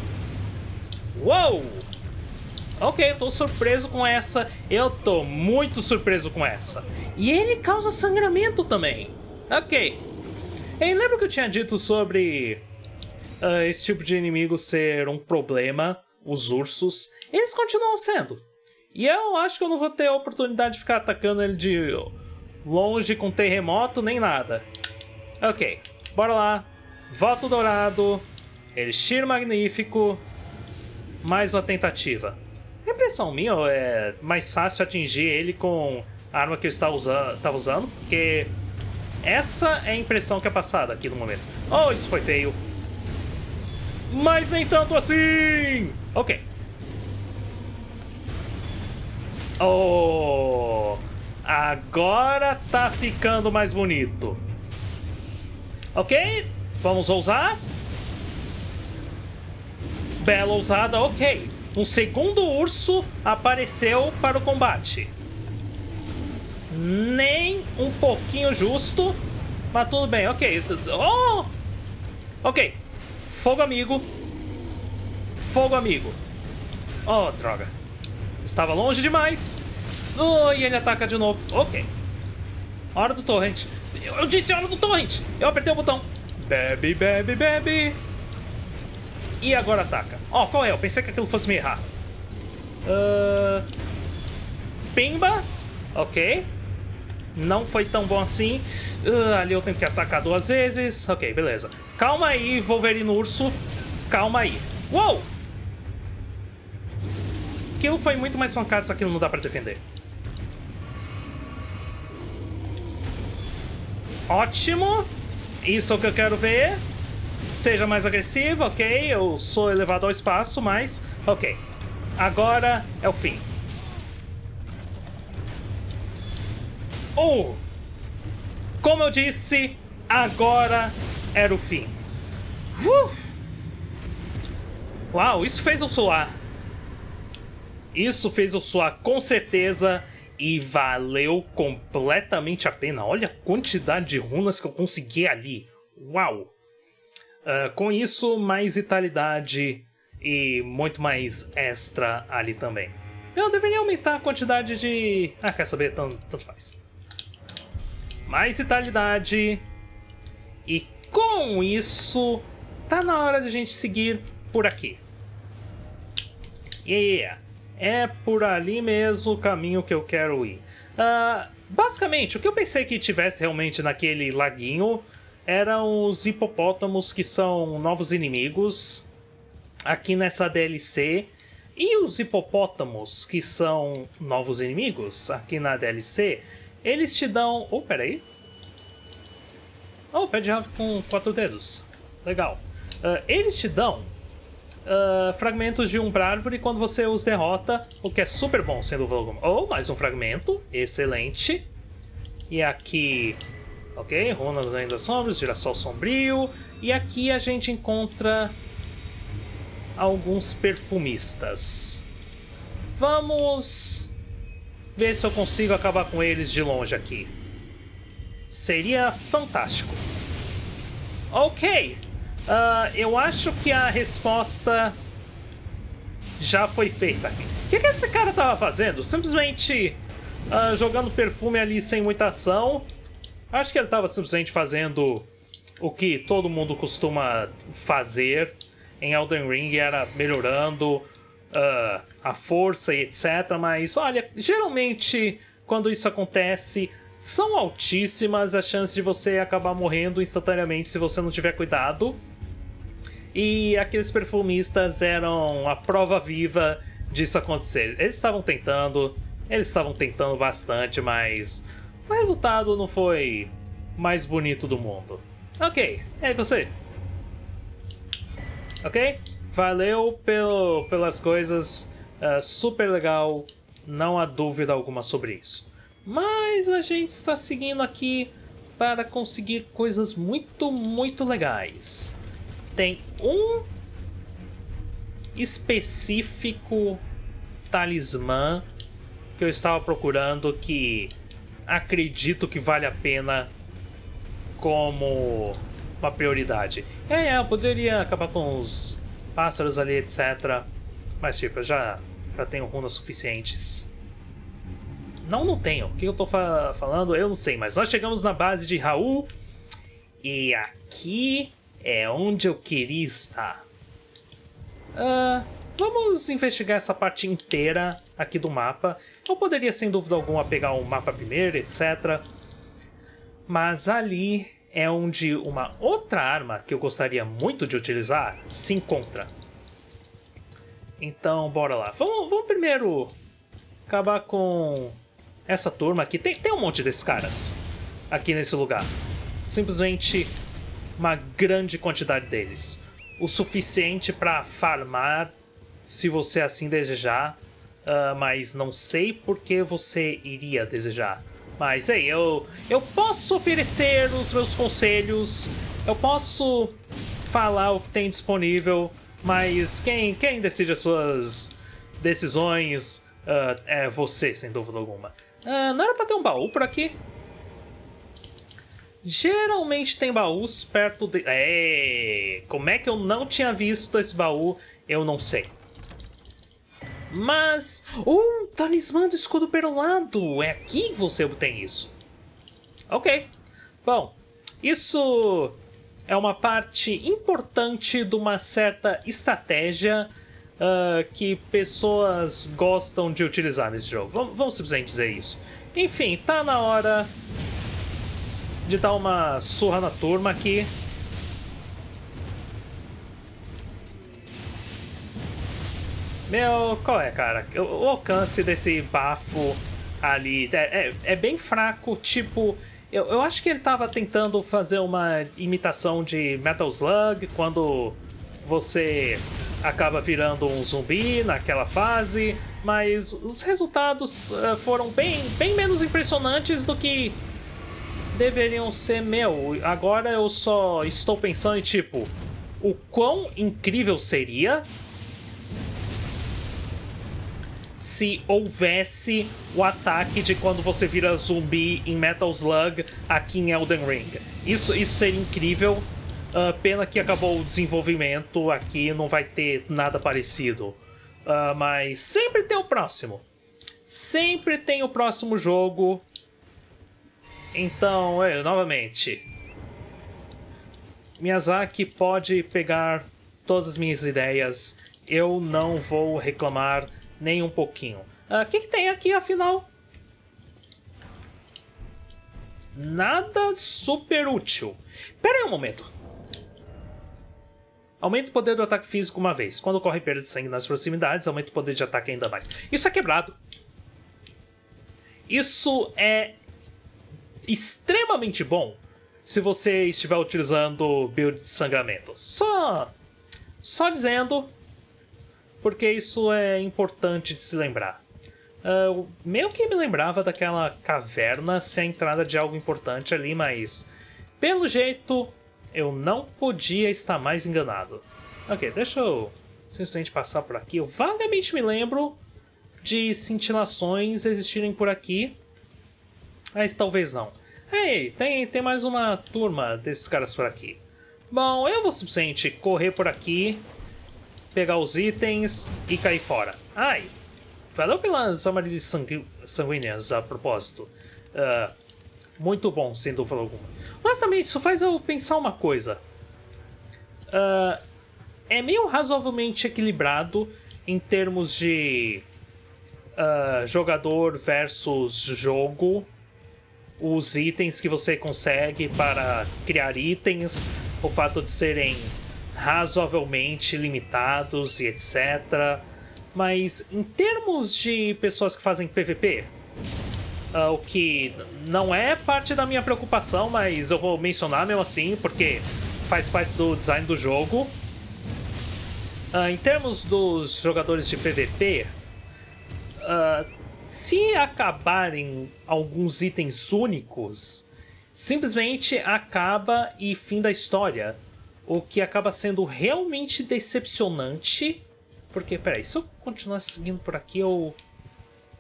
Uou! Ok, eu tô surpreso com essa. Eu tô muito surpreso com essa. E ele causa sangramento também. Ok. E lembra que eu tinha dito sobre uh, esse tipo de inimigo ser um problema? Os ursos. Eles continuam sendo. E eu acho que eu não vou ter a oportunidade de ficar atacando ele de longe com terremoto nem nada. Ok, bora lá. Voto dourado. Elixir magnífico. Mais uma tentativa. A impressão minha é mais fácil atingir ele com a arma que eu estava usando, estava usando, porque essa é a impressão que é passada aqui no momento. Oh, isso foi feio. Mas nem tanto assim! Ok. Oh, agora tá ficando mais bonito. Ok, vamos ousar. Bela ousada, ok. Um segundo urso apareceu para o combate. Nem um pouquinho justo, mas tudo bem, ok. Oh! Ok, fogo amigo. Fogo amigo. Oh, droga. Estava longe demais. Oh, e ele ataca de novo. Ok. Hora do torrent. Eu disse hora do torrent. Eu apertei o botão. Bebe, bebe, bebe. E agora ataca. Ó, oh, qual é? Eu pensei que aquilo fosse me errar. Uh... Pimba. Ok. Não foi tão bom assim. Uh, ali eu tenho que atacar duas vezes. Ok, beleza. Calma aí, Wolverine Urso. Calma aí. Uou! Aquilo foi muito mais pancado, só que não dá pra defender. Ótimo. Isso é o que eu quero ver. Seja mais agressivo, ok. Eu sou elevado ao espaço, mas... Ok. Agora é o fim. Ou... Oh. Como eu disse, agora era o fim. Uh. Uau, isso fez eu suar. Isso fez eu suar com certeza e valeu completamente a pena. Olha a quantidade de runas que eu consegui ali. Uau! Uh, com isso, mais vitalidade e muito mais extra ali também. Eu deveria aumentar a quantidade de... Ah, quer saber? Tanto, tanto faz. Mais vitalidade. E com isso, tá na hora de a gente seguir por aqui. Yeah! É por ali mesmo o caminho que eu quero ir. Uh, basicamente, o que eu pensei que tivesse realmente naquele laguinho eram os hipopótamos, que são novos inimigos aqui nessa D L C. E os hipopótamos, que são novos inimigos aqui na D L C, eles te dão... Oh, peraí. Oh, pé de rave com quatro dedos. Legal. Uh, eles te dão uh, fragmentos de Umbra Árvore quando você os derrota, o que é super bom sendo o Volgum. Oh, mais um fragmento. Excelente. E aqui... Ok, Runa da Lenda das Sombras, Girassol Sombrio. E aqui a gente encontra alguns perfumistas. Vamos ver se eu consigo acabar com eles de longe aqui. Seria fantástico. Ok. Uh, eu acho que a resposta já foi feita aqui. O que, que esse cara tava fazendo? Simplesmente uh, jogando perfume ali sem muita ação. Acho que ele estava simplesmente fazendo o que todo mundo costuma fazer em Elden Ring, era melhorando uh, a força e etcétera. Mas olha, geralmente quando isso acontece, são altíssimas as chances de você acabar morrendo instantaneamente se você não tiver cuidado. E aqueles perfumistas eram a prova viva disso acontecer. Eles estavam tentando, eles estavam tentando bastante, mas... o resultado não foi mais bonito do mundo. Ok, é você. Ok, valeu pelo, pelas coisas. Uh, super legal, não há dúvida alguma sobre isso. Mas a gente está seguindo aqui para conseguir coisas muito, muito legais. Tem um específico talismã que eu estava procurando que... acredito que vale a pena como uma prioridade. É, eu poderia acabar com os pássaros ali, etcétera. Mas tipo, eu já, já tenho runas suficientes. Não, não tenho. O que eu tô fa falando? Eu não sei, mas nós chegamos na base de Raul. E aqui é onde eu queria estar. Uh, vamos investigar essa parte inteira aqui do mapa. Eu poderia, sem dúvida alguma, pegar um mapa primeiro, etcétera. Mas ali é onde uma outra arma que eu gostaria muito de utilizar se encontra. Então, bora lá. Vamos, vamos primeiro acabar com essa turma aqui. Tem, tem um monte desses caras aqui nesse lugar. Simplesmente uma grande quantidade deles. O suficiente para farmar, se você assim desejar. Uh, mas não sei por que você iria desejar. Mas aí, eu, eu posso oferecer os meus conselhos, eu posso falar o que tem disponível, mas quem, quem decide as suas decisões uh, é você, sem dúvida alguma. Uh, não era pra ter um baú por aqui? Geralmente tem baús perto de... É, como é que eu não tinha visto esse baú? Eu não sei. Mas... um talismã do escudo perolado! É aqui que você obtém isso. Ok. Bom, isso é uma parte importante de uma certa estratégia uh, que pessoas gostam de utilizar nesse jogo. Vamos, vamos simplesmente dizer isso. Enfim, tá na hora de dar uma surra na turma aqui. Meu, qual é, cara? O alcance desse bafo ali é, é, é bem fraco, tipo... Eu, eu acho que ele tava tentando fazer uma imitação de Metal Slug, quando você acaba virando um zumbi naquela fase, mas os resultados uh, foram bem, bem menos impressionantes do que deveriam ser. Meu, agora eu só estou pensando em, tipo, o quão incrível seria... se houvesse o ataque de quando você vira zumbi em Metal Slug aqui em Elden Ring. Isso, isso seria incrível. Uh, pena que acabou o desenvolvimento aqui, não vai ter nada parecido. Uh, mas sempre tem o próximo. Sempre tem o próximo jogo. Então, eu, novamente... Miyazaki pode pegar todas as minhas ideias. Eu não vou reclamar... nem um pouquinho. O uh, que, que tem aqui, afinal? Nada super útil. Pera aí um momento. Aumenta o poder do ataque físico uma vez. Quando ocorre perda de sangue nas proximidades, aumenta o poder de ataque ainda mais. Isso é quebrado. Isso é extremamente bom se você estiver utilizando build de sangramento. Só, só dizendo, porque isso é importante de se lembrar. Uh, meio que me lembrava daquela caverna sem a entrada de algo importante ali, mas pelo jeito eu não podia estar mais enganado. Ok, deixa eu simplesmente passar por aqui. Eu vagamente me lembro de cintilações existirem por aqui, mas talvez não. Ei, tem, tem mais uma turma desses caras por aqui. Bom, eu vou simplesmente correr por aqui, pegar os itens e cair fora. Ai! Valeu pelas armadilhas sangu... sanguíneas, a propósito. Uh, muito bom, sem dúvida alguma. Mas também isso faz eu pensar uma coisa. Uh, é meio razoavelmente equilibrado em termos de uh, jogador versus jogo. Os itens que você consegue para criar itens, o fato de serem razoavelmente limitados e etcétera. Mas em termos de pessoas que fazem P V P, uh, o que não é parte da minha preocupação, mas eu vou mencionar mesmo assim, porque faz parte do design do jogo. Uh, em termos dos jogadores de P V P, uh, se acabarem alguns itens únicos, simplesmente acaba e fim da história. O que acaba sendo realmente decepcionante. Porque, peraí, se eu continuar seguindo por aqui, eu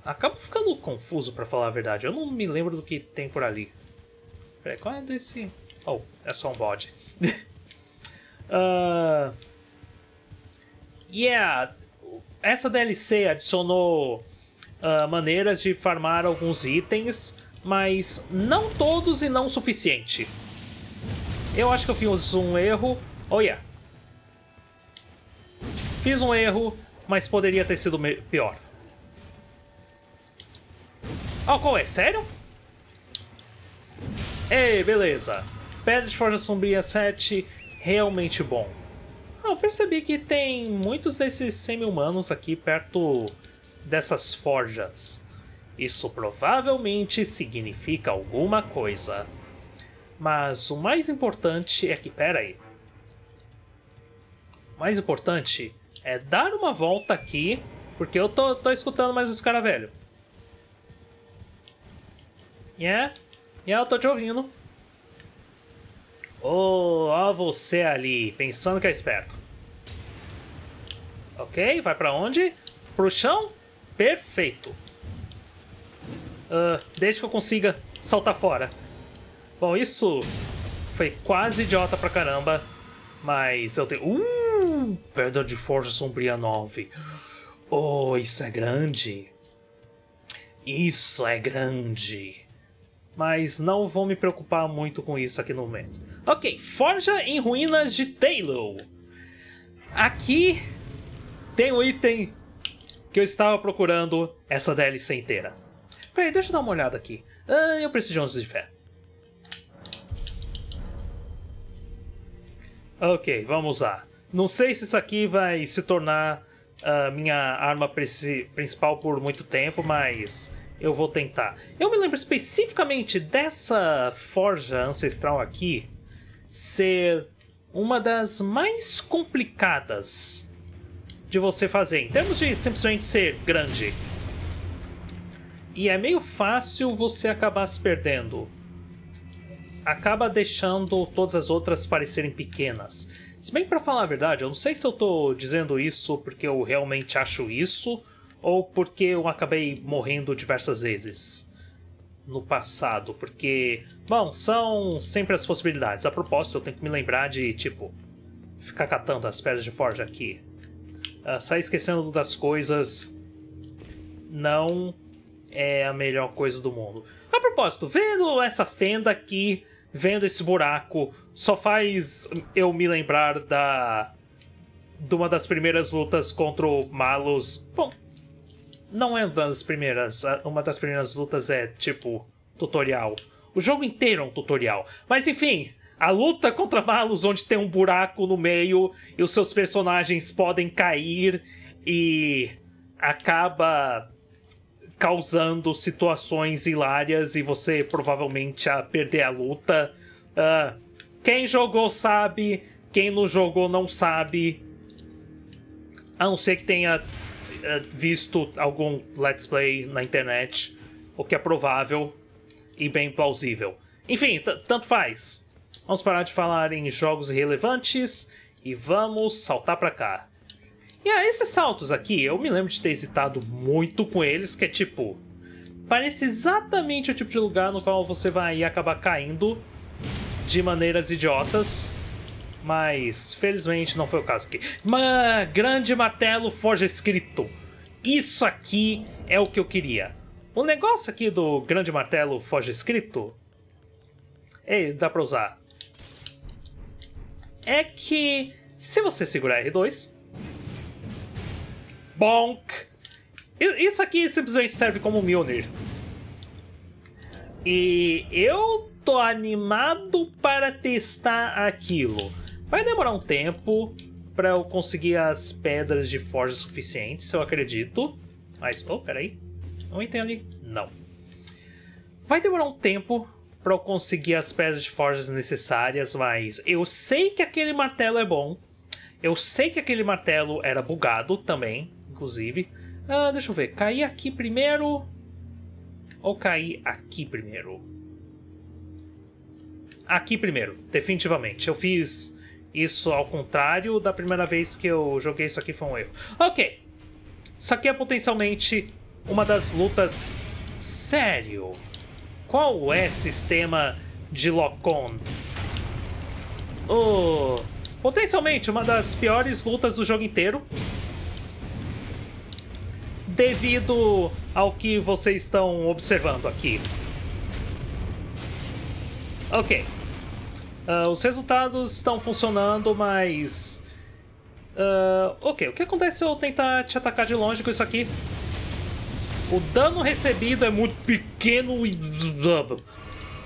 acabo ficando confuso, pra falar a verdade. Eu não me lembro do que tem por ali. Peraí, qual é desse... Oh, é só um bode. uh... Yeah, essa D L C adicionou uh, maneiras de farmar alguns itens, mas não todos e não o suficiente. Eu acho que eu fiz um erro. Oh, yeah. Fiz um erro, mas poderia ter sido pior. Oh, qual é? Sério? Ei, beleza. Pedra de Forja Sombria sete, realmente bom. Ah, eu percebi que tem muitos desses semi-humanos aqui perto dessas forjas. Isso provavelmente significa alguma coisa. Mas o mais importante é que... Pera aí. O mais importante... é dar uma volta aqui, porque eu tô, tô escutando mais os caras velhos. Yeah, yeah, eu tô te ouvindo. Oh, ó você ali, pensando que é esperto. Ok, vai pra onde? Pro chão? Perfeito. Uh, desde que eu consiga saltar fora. Bom, isso foi quase idiota pra caramba, mas eu tenho... Uh! Pedra de Forja Sombria nove. Oh, isso é grande. Isso é grande. Mas não vou me preocupar muito com isso aqui no momento. Ok, Forja em Ruínas de Taylor. Aqui tem o item que eu estava procurando essa D L C inteira. Peraí, deixa eu dar uma olhada aqui. Ah, eu preciso de onze de fé. Ok, vamos lá. Não sei se isso aqui vai se tornar a uh, minha arma principal por muito tempo, mas eu vou tentar. Eu me lembro especificamente dessa forja ancestral aqui ser uma das mais complicadas de você fazer, em termos de simplesmente ser grande. E é meio fácil você acabar se perdendo. Acaba deixando todas as outras parecerem pequenas. Se bem que, pra falar a verdade, eu não sei se eu tô dizendo isso porque eu realmente acho isso ou porque eu acabei morrendo diversas vezes no passado, porque, bom, são sempre as possibilidades. A propósito, eu tenho que me lembrar de, tipo, ficar catando as pedras de forja aqui. Uh, sair esquecendo das coisas não é a melhor coisa do mundo. A propósito, vendo essa fenda aqui... Vendo esse buraco só faz eu me lembrar da de uma das primeiras lutas contra o Malus. Bom, não é uma das primeiras. Uma das primeiras lutas é tipo tutorial. O jogo inteiro é um tutorial. Mas enfim, A luta contra Malus, onde tem um buraco no meio e os seus personagens podem cair e acaba causando situações hilárias e você provavelmente a perder a luta. Uh, quem jogou sabe, quem não jogou não sabe. A não ser que tenha uh, visto algum Let's Play na internet, o que é provável e bem plausível. Enfim, tanto faz. Vamos parar de falar em jogos irrelevantes e vamos saltar pra cá. E ah, esses saltos aqui, eu me lembro de ter hesitado muito com eles, que é tipo... Parece exatamente o tipo de lugar no qual você vai acabar caindo de maneiras idiotas. Mas, felizmente, não foi o caso aqui. Mas, grande martelo forja escrito. Isso aqui é o que eu queria. O negócio aqui do grande martelo forja escrito... Ei, dá pra usar... É que, se você segurar R dois... Bonk! Isso aqui simplesmente serve como Mjolnir. E eu tô animado para testar aquilo. Vai demorar um tempo para eu conseguir as pedras de forja suficientes, eu acredito. Mas, oh, peraí. Um item ali? Não. Vai demorar um tempo... para eu conseguir as pedras de forjas necessárias, mas eu sei que aquele martelo é bom. Eu sei que aquele martelo era bugado também, inclusive. Ah, deixa eu ver, cair aqui primeiro ou cair aqui primeiro? Aqui primeiro, definitivamente. Eu fiz isso ao contrário da primeira vez que eu joguei isso aqui, foi um erro. Ok, isso aqui é potencialmente uma das lutas... Sério? Qual é o sistema de lock-on? Oh, potencialmente uma das piores lutas do jogo inteiro. Devido ao que vocês estão observando aqui. Ok. Uh, os resultados estão funcionando, mas... Uh, ok, o que acontece se eu tentar te atacar de longe com isso aqui? O dano recebido é muito pequeno e...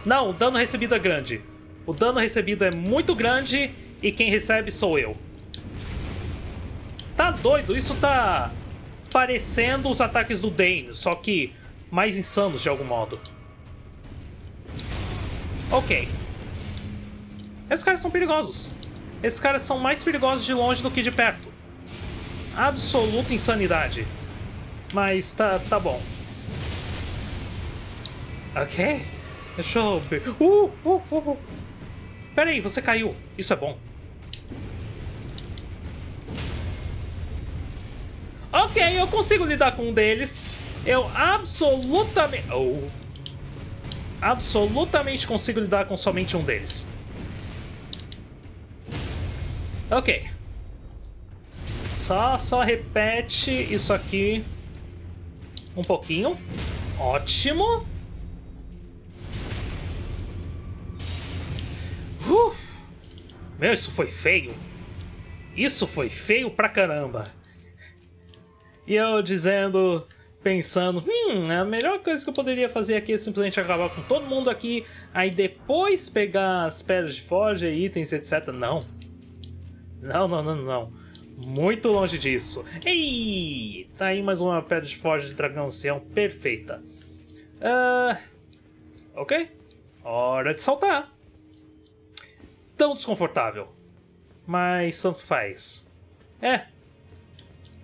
Não, o dano recebido é grande. O dano recebido é muito grande e quem recebe sou eu. Tá doido, isso tá parecendo os ataques do Dane, só que mais insanos de algum modo. Ok. Esses caras são perigosos. Esses caras são mais perigosos de longe do que de perto. Absoluta insanidade. Mas tá, tá bom. Ok. Deixa eu... Uh, uh, uh, uh. Pera aí, você caiu. Isso é bom. Ok, eu consigo lidar com um deles. Eu absolutamente... Oh. Absolutamente consigo lidar com somente um deles. Ok. Só, só repete isso aqui... Um pouquinho. Ótimo. Uh, meu, isso foi feio. Isso foi feio pra caramba. E eu dizendo, pensando, hum, a melhor coisa que eu poderia fazer aqui é simplesmente acabar com todo mundo aqui, aí depois pegar as pedras de forja, itens, etcétera. Não. Não, não, não, não. Muito longe disso. Ei! Tá aí mais uma pedra de forja de dragão ancião perfeita. Uh, ok. Hora de saltar. Tão desconfortável. Mas tanto faz. É.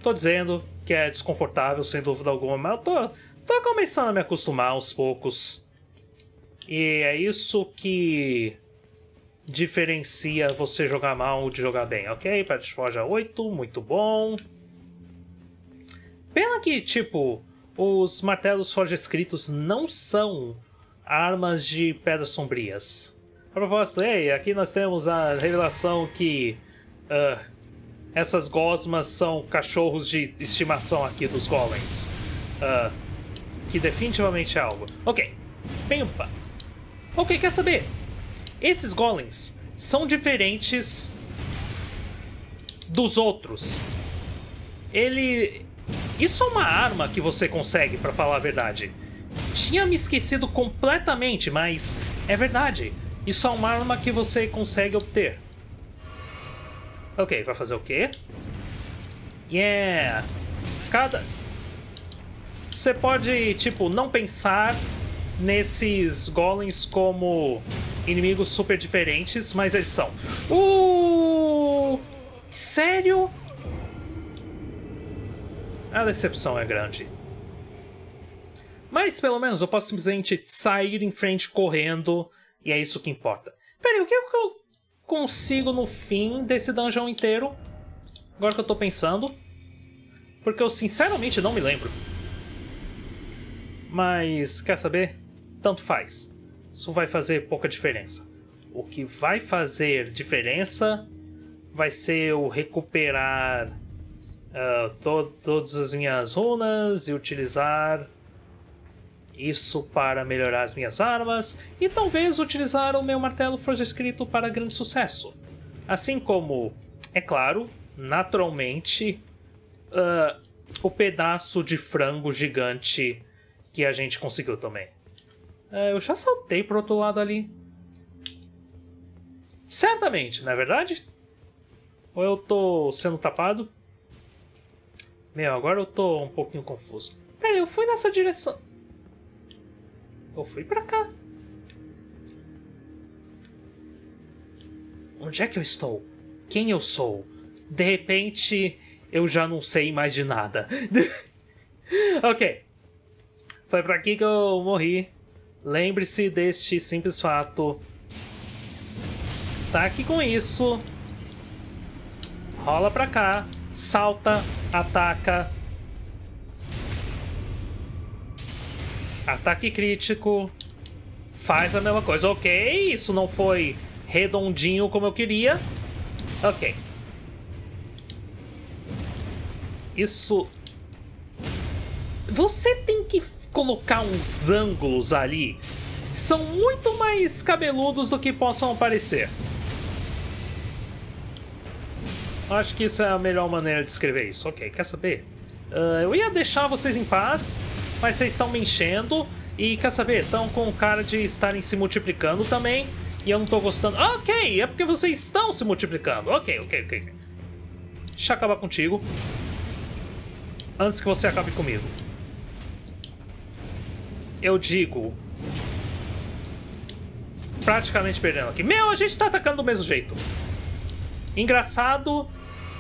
Tô dizendo que é desconfortável, sem dúvida alguma, mas eu tô, tô começando a me acostumar aos poucos. E é isso que... diferencia você jogar mal de jogar bem, ok? Pedra de forja oito, muito bom. Pena que, tipo, os martelos forja escritos não são armas de pedras sombrias. A propósito, ei, aqui nós temos a revelação que uh, essas gosmas são cachorros de estimação aqui dos golems. Uh, que definitivamente é algo. Ok, pimpa. Ok, quer saber? Esses golems são diferentes dos outros. Ele... Isso é uma arma que você consegue, pra falar a verdade. Tinha me esquecido completamente, mas é verdade. Isso é uma arma que você consegue obter. Ok, vai fazer o quê? Yeah! Cada... Você pode, tipo, não pensar nesses golems como inimigos super diferentes, mas eles são. Uh! Sério? A decepção é grande. Mas pelo menos eu posso simplesmente sair em frente correndo, e é isso que importa. Peraí, o que eu consigo no fim desse dungeon inteiro? Agora que eu tô pensando. Porque eu sinceramente não me lembro. Mas quer saber? Tanto faz. Isso vai fazer pouca diferença. O que vai fazer diferença vai ser eu recuperar uh, to todas as minhas runas e utilizar isso para melhorar as minhas armas e talvez utilizar o meu martelo Forja Escrito para grande sucesso. Assim como, é claro, naturalmente, uh, o pedaço de frango gigante que a gente conseguiu também. Uh, eu já saltei pro outro lado ali. Certamente, não é verdade? Ou eu tô sendo tapado? Meu, agora eu tô um pouquinho confuso. Pera, eu fui nessa direção... Eu fui pra cá. Onde é que eu estou? Quem eu sou? De repente, eu já não sei mais de nada. Ok. Foi pra aqui que eu morri. Lembre-se deste simples fato. Tá aqui com isso. Rola pra cá. Salta. Ataca. Ataque crítico. Faz a mesma coisa. Ok, isso não foi redondinho como eu queria. Ok. Isso... Você tem que colocar uns ângulos ali. São muito mais cabeludos do que possam parecer. Acho que isso é a melhor maneira de escrever isso. Ok, quer saber? Uh, eu ia deixar vocês em paz... Mas vocês estão me enchendo e, quer saber, estão com cara de estarem se multiplicando também. E eu não estou gostando. Ok, é porque vocês estão se multiplicando. Ok, ok, ok. Deixa eu acabar contigo. Antes que você acabe comigo. Eu digo... Praticamente perdendo aqui. Meu, a gente está atacando do mesmo jeito. Engraçado,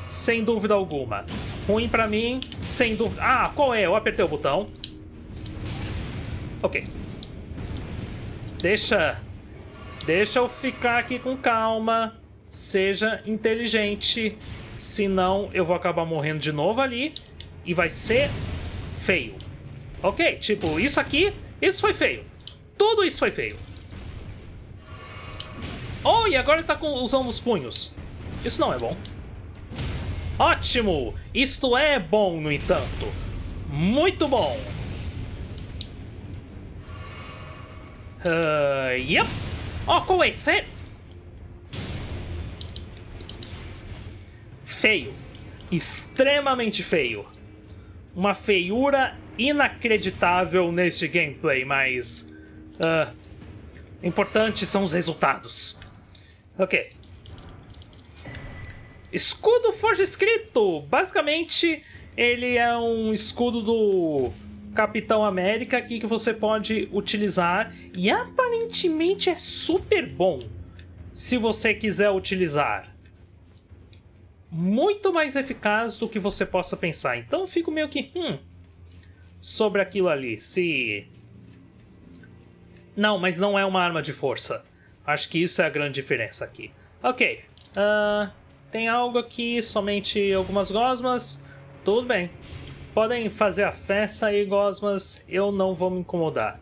sem dúvida alguma. Ruim pra mim, sem dúvida... Ah, qual é? Eu apertei o botão. Ok. Deixa... Deixa eu ficar aqui com calma. Seja inteligente. Senão eu vou acabar morrendo de novo ali. E vai ser feio. Ok, tipo, isso aqui... Isso foi feio. Tudo isso foi feio. Oh, e agora ele tá com, usando os punhos. Isso não é bom. Ótimo! Isto é bom, no entanto. Muito bom! Uh, yep. Oh, qual é esse? Feio. Extremamente feio. Uma feiura inacreditável neste gameplay, mas... Uh, importantes são os resultados. Ok. Escudo Forja Escrito. Basicamente, ele é um escudo do... Capitão América aqui que você pode utilizar e aparentemente é super bom se você quiser utilizar. Muito mais eficaz do que você possa pensar. Então eu fico meio que hum, sobre aquilo ali. Se não, mas não é uma arma de força. Acho que isso é a grande diferença aqui. Ok, uh, tem algo aqui, somente algumas gosmas. Tudo bem. Podem fazer a festa aí, gosmas, eu não vou me incomodar.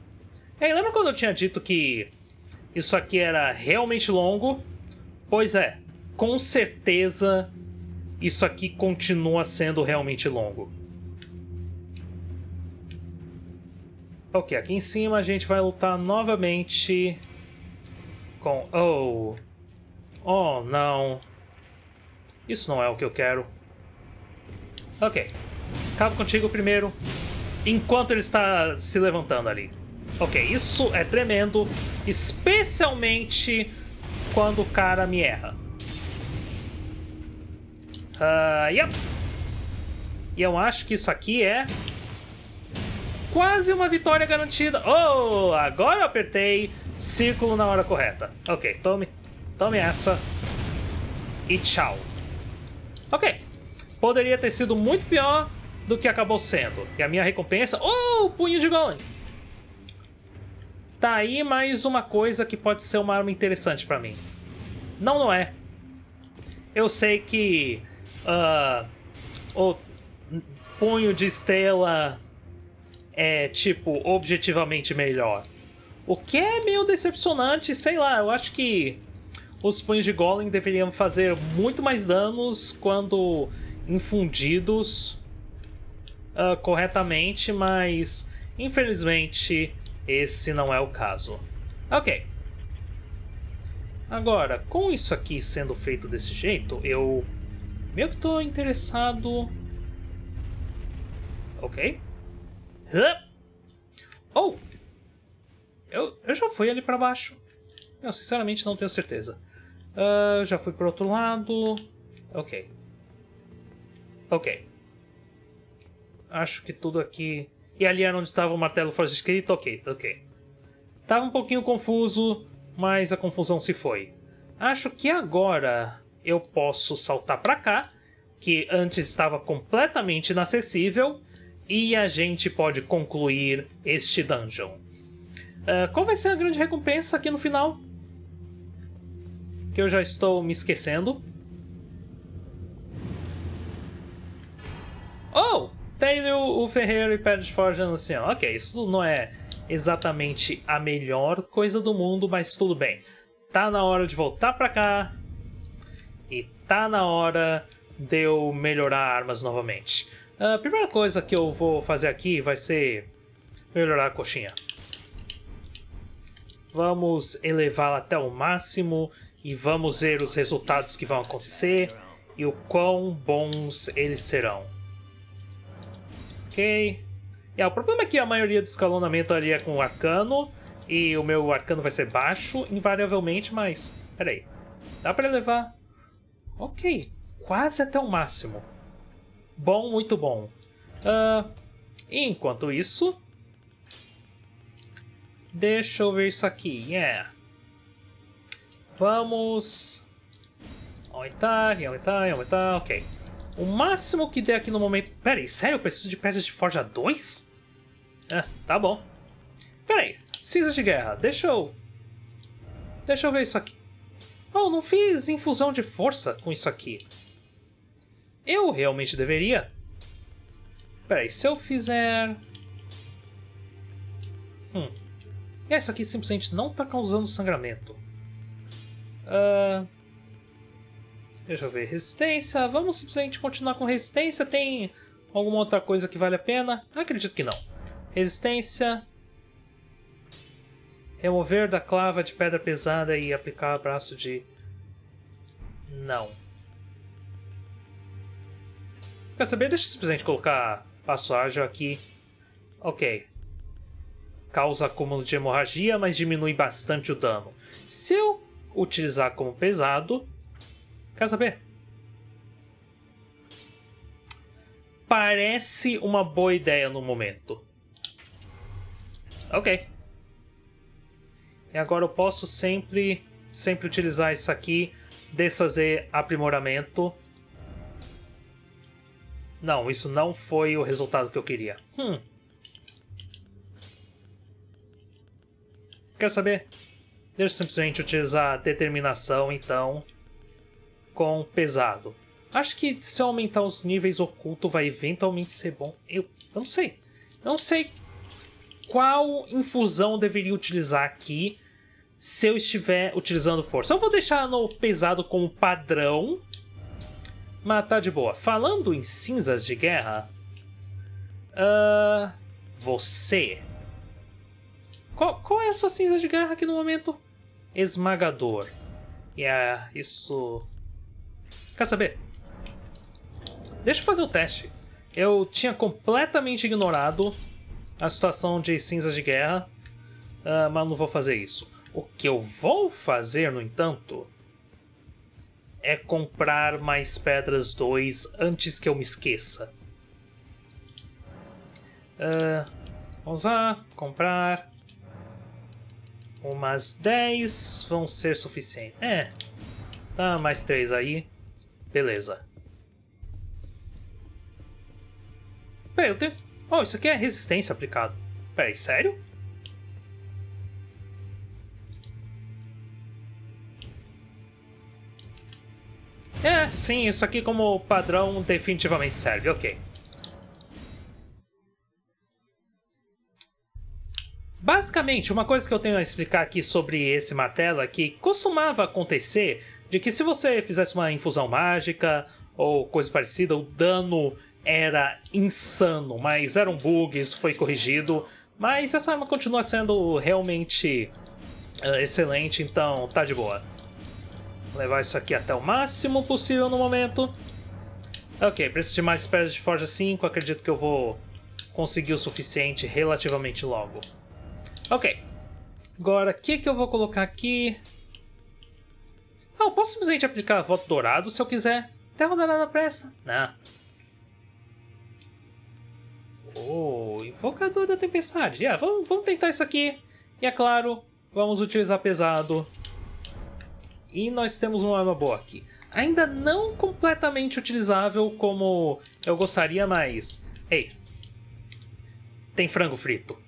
Ei, lembra quando eu tinha dito que isso aqui era realmente longo? Pois é, com certeza isso aqui continua sendo realmente longo. Ok, aqui em cima a gente vai lutar novamente com... Oh, oh não. Isso não é o que eu quero. Ok. Acabo contigo primeiro, enquanto ele está se levantando ali. Ok, isso é tremendo, especialmente quando o cara me erra. Uh, yep. E eu acho que isso aqui é quase uma vitória garantida. Oh, agora eu apertei círculo na hora correta. Ok, tome, tome essa e tchau. Ok, poderia ter sido muito pior do que acabou sendo. E a minha recompensa... Oh, punho de golem! Tá aí mais uma coisa que pode ser uma arma interessante pra mim. Não, não é. Eu sei que uh, o punho de estrela é, tipo, objetivamente melhor. O que é meio decepcionante, sei lá, eu acho que os punhos de golem deveriam fazer muito mais danos quando infundidos uh, corretamente, mas infelizmente esse não é o caso. Ok. Agora, com isso aqui sendo feito desse jeito, eu meio que estou interessado... Ok. Oh! Eu, eu já fui ali para baixo. Eu sinceramente não tenho certeza. Uh, já fui para o outro lado. Ok. Ok. Acho que tudo aqui... E ali era onde estava o martelo forja escrito. Ok, ok. Tava um pouquinho confuso, mas a confusão se foi. Acho que agora eu posso saltar para cá, que antes estava completamente inacessível, e a gente pode concluir este dungeon. Uh, qual vai ser a grande recompensa aqui no final? Que eu já estou me esquecendo. Oh! Taylor, o ferreiro e Pedro de Forja ancião. Ok, isso não é exatamente a melhor coisa do mundo, mas tudo bem. Tá na hora de voltar pra cá. E tá na hora de eu melhorar armas novamente. A primeira coisa que eu vou fazer aqui vai ser melhorar a coxinha. Vamos elevá-la até o máximo e vamos ver os resultados que vão acontecer e o quão bons eles serão. Ok. É, o problema é que a maioria do escalonamento ali é com arcano, e o meu arcano vai ser baixo, invariavelmente, mas... Peraí, dá pra elevar? Ok, quase até o máximo. Bom, muito bom. Uh, enquanto isso... Deixa eu ver isso aqui, yeah. Vamos... Aumentar, aumentar, aumentar, ok. O máximo que der aqui no momento... Peraí, sério? Eu preciso de pedras de forja dois? Ah, tá bom. Peraí, cinza de guerra. Deixa eu... Deixa eu ver isso aqui. Oh, não fiz infusão de força com isso aqui. Eu realmente deveria. Peraí, se eu fizer... Hum. E isso aqui simplesmente não tá causando sangramento. Ahn... Uh... Deixa eu ver, resistência, vamos simplesmente continuar com resistência, tem alguma outra coisa que vale a pena? Acredito que não. Resistência, remover da clava de pedra pesada e aplicar abraço de... Não. Quer saber? Deixa eu simplesmente colocar passo ágil aqui. Ok. Causa acúmulo de hemorragia, mas diminui bastante o dano. Se eu utilizar como pesado... Quer saber? Parece uma boa ideia no momento. Ok. E agora eu posso sempre, sempre utilizar isso aqui, desfazer aprimoramento. Não, isso não foi o resultado que eu queria. Hum. Quer saber? Deixa eu simplesmente utilizar determinação, então... Com pesado. Acho que se eu aumentar os níveis oculto vai eventualmente ser bom. Eu, eu não sei. Eu não sei qual infusão eu deveria utilizar aqui se eu estiver utilizando força. Eu vou deixar no pesado como padrão. Mas tá de boa. Falando em cinzas de guerra. Uh, você. Qual, qual é a sua cinza de guerra aqui no momento? Esmagador. Yeah, isso... Quer saber? Deixa eu fazer o teste. Eu tinha completamente ignorado a situação de cinzas de guerra. Ah, mas não vou fazer isso. O que eu vou fazer, no entanto, é comprar mais pedras dois antes que eu me esqueça. Uh, vamos lá, comprar umas dez vão ser suficiente. É, tá, mais três aí, beleza. Peraí, eu tenho... Oh, isso aqui é resistência aplicado. Peraí, sério? É, sim, isso aqui como padrão definitivamente serve, ok. Basicamente, uma coisa que eu tenho a explicar aqui sobre esse martelo é que costumava acontecer de que se você fizesse uma infusão mágica ou coisa parecida, o dano era insano, mas era um bug, isso foi corrigido, mas essa arma continua sendo realmente uh, excelente, então tá de boa. Vou levar isso aqui até o máximo possível no momento. Ok, preciso de mais pedras de forja cinco, acredito que eu vou conseguir o suficiente relativamente logo. Ok, agora o que, que eu vou colocar aqui? Ah, eu posso simplesmente aplicar voto dourado se eu quiser. Terra dourada presta? Não. Oh, invocador da tempestade. Yeah, vamos, vamos tentar isso aqui. E é claro, vamos utilizar pesado. E nós temos uma arma boa aqui. Ainda não completamente utilizável como eu gostaria, mas... Ei, tem frango frito.